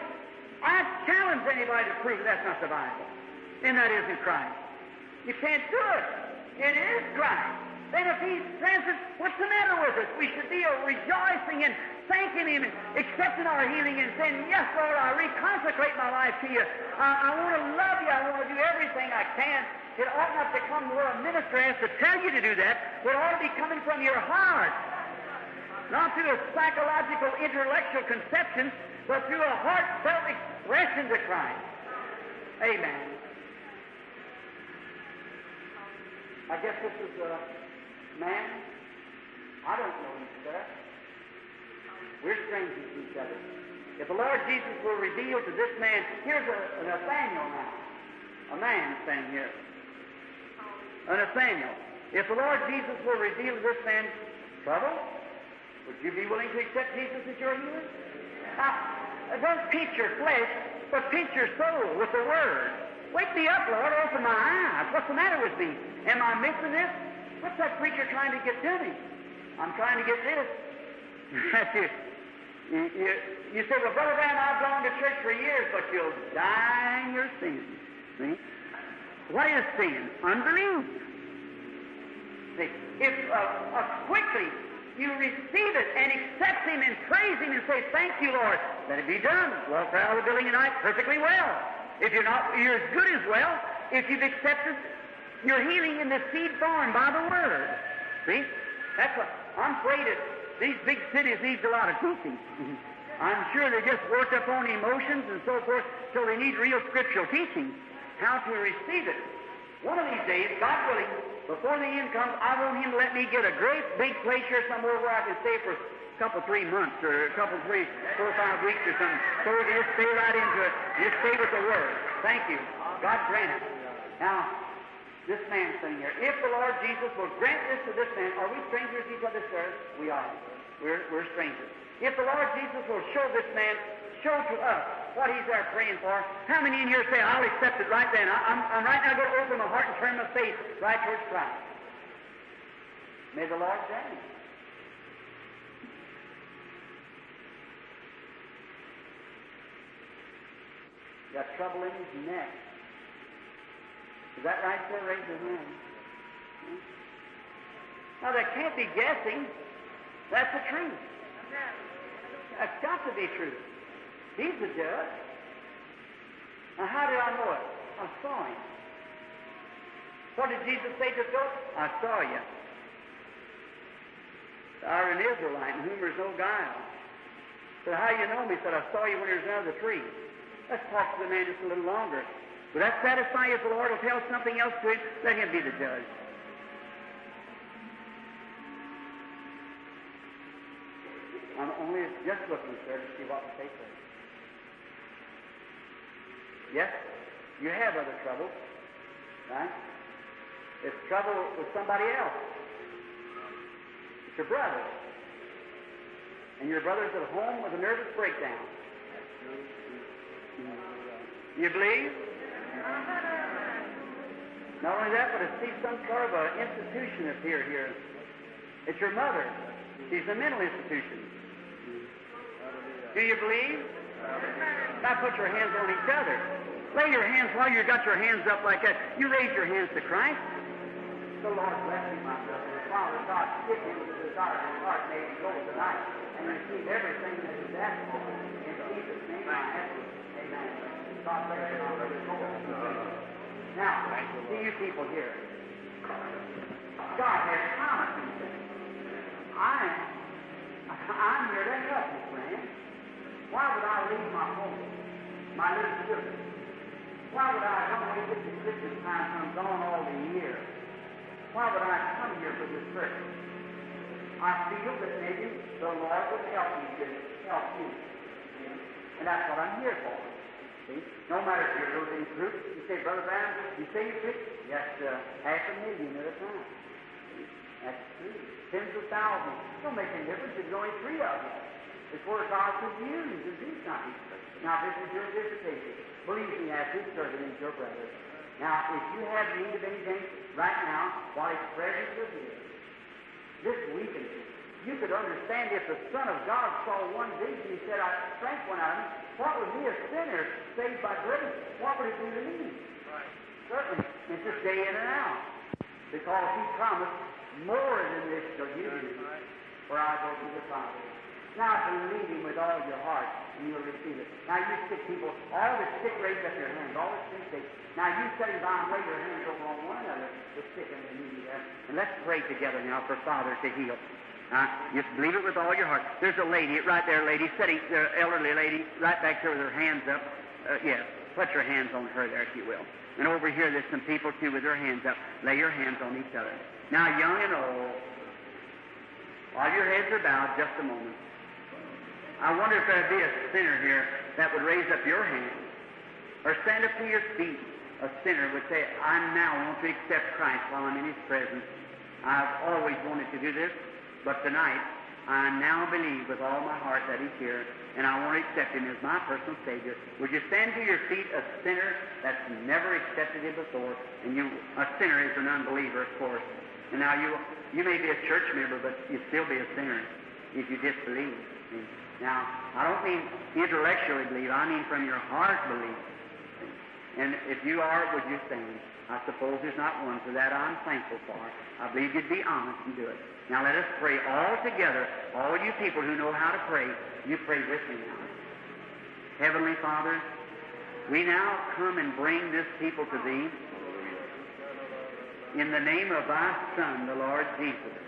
I challenge anybody to prove that's not the Bible. And that isn't Christ. You can't do it. It is Christ. Then if He says it, what's the matter with us? We should be rejoicing and thanking Him and accepting our healing and saying, yes, Lord, I reconsecrate my life to You. I want to love You. I want to do everything I can. It ought not to come where a minister has to tell you to do that. It ought to be coming from your heart. Not through a psychological, intellectual conception, but through a heartfelt expression to Christ. Amen. I guess this is a man. I don't know him, sir. We're strangers to each other. If the Lord Jesus will reveal to this man, here's a Nathaniel now. A man standing here. A Nathaniel. If the Lord Jesus will reveal to this man trouble, would you be willing to accept Jesus as your healer? Now, don't pinch your flesh, but pinch your soul with the Word. Wake me up, Lord, open my eyes. What's the matter with me? Am I missing this? What's that preacher trying to get to me? I'm trying to get this. You say, well, Brother Branham, I've gone to church for years, but you'll die in your sins. See? What is sin? Unbelief. See, if quickly you receive it and accept Him and praise Him and say, thank You, Lord. Let it be done. Walk out of the building tonight perfectly well. If you're not, you're as good as well. If you've accepted your healing in the seed born by the Word. See? That's what I'm afraid of. These big cities need a lot of teaching. I'm sure they just work up on emotions and so forth, so they need real scriptural teaching. How to receive it. One of these days, God willing, before the end comes, I want Him to let me get a great big place here somewhere where I can stay for a couple, 3 months, or a couple, 3, 4, 5 weeks or something. So we can just stay right into it. Just stay with the Word. Thank you. God grant it. Now, this man's sitting here. If the Lord Jesus will grant this to this man, are we strangers to each other, sir? We are. We're strangers. If the Lord Jesus will show this man, show to us what he's there praying for. How many in here say, I'll accept it right then? I'm right now going to open my heart and turn my face right towards Christ. May the Lord save you. Got trouble in his neck. Is that right, sir? Raise your hand. Hmm? Now, they can't be guessing. That's the truth. That's got to be true. He's the judge. Now, how did I know it? I saw him. What did Jesus say to God? I saw you. Thou art an Israelite, in whom there is no guile. But how do you know me? He said, I saw you when you was under the tree. Let's talk to the man just a little longer. Would that satisfy you if the Lord will tell something else to him? Let him be the judge. I'm only just looking, sir, to see what will take place. Yes, you have other trouble, right? It's trouble with somebody else. It's your brother. And your brother's at home with a nervous breakdown. You believe? Not only that, but I see some sort of an institution appear here. It's your mother. She's a mental institution. Do you believe? Now put your hands on each other. Lay your hands while you've got your hands up like that. You raise your hands to Christ. The Lord bless you, my brother. The Father God, give him the desire of his heart, may he go tonight and receive everything that is asked for. In Jesus' name I ask you. Amen. Now, see you people here. God has promised me things. I'm here to help you, friend. Why would I leave my home, my little children? Why would I come away with the Christmas time from gone all the year? Why would I come here for this purpose? I feel that maybe the Lord would help me to help you. And that's what I'm here for. See? No matter if you're losing fruit, you say, Brother Branham, you say you preach, that's $500,000 at a time. That's true. Tens of thousands. It don't make any difference if there's only three of them. It's worth our confusion to do something. Now, this is your dissertation. Believe me, as his servant and your brother. Now, if you have need of anything right now, while his presence is here, this weekend, you could understand if the Son of God saw one vision, he said, I drank one out of him. What would be a sinner saved by grace? What would it do to me? Right. Certainly, it's just day in and out. Because he promised more than this to you, right. For I go to the Father. Now believe him with all your heart, and you'll receive it. Now you sick people, all the sick raise up your hands, all the sick things. Now you sitting by and wave your hands over on one another, the sick and the needy. And let's pray together now for Father to heal. Just believe it with all your heart. There's a lady right there, lady, sitting there, elderly lady, right back there with her hands up. Yes, put your hands on her there, if you will. And over here, there's some people, too, with their hands up. Lay your hands on each other. Now, young and old, while your heads are bowed, just a moment. I wonder if there'd be a sinner here that would raise up your hand or stand up to your feet. A sinner would say, I now want to accept Christ while I'm in his presence. I've always wanted to do this. But tonight, I now believe with all my heart that he's here, and I want to accept him as my personal Savior. Would you stand to your feet, a sinner that's never accepted him before? And you, a sinner is an unbeliever, of course. And now you may be a church member, but you'd still be a sinner if you disbelieve. Now, I don't mean intellectually believe. I mean from your heart believe. And if you are, would you stand? I suppose there's not one, so that I'm thankful for. I believe you'd be honest and do it. Now let us pray all together, all you people who know how to pray, you pray with me now. Heavenly Father, we now come and bring this people to Thee in the name of Thy Son, the Lord Jesus.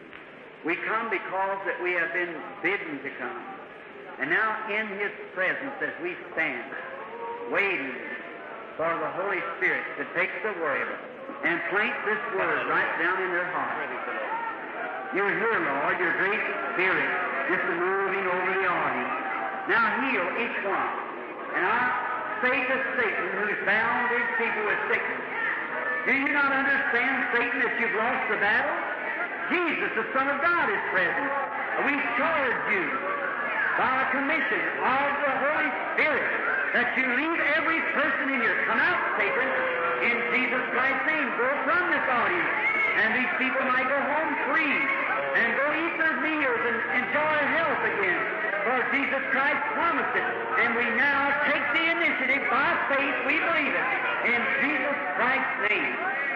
We come because that we have been bidden to come. And now in His presence as we stand, waiting for the Holy Spirit to take the Word and plant this Word right down in their heart. You're here, Lord, your great Spirit, just moving over the audience. Now heal each one. And I say to Satan, who's bound these people with sickness, do you not understand, Satan, that you've lost the battle? Jesus, the Son of God, is present. We charge you by a commission of the Holy Spirit that you leave every person in here. Come out, Satan, in Jesus Christ's name. Go from this audience, and these people might go home free. Jesus Christ promised it, and we now take the initiative by faith. We believe it in Jesus Christ's name.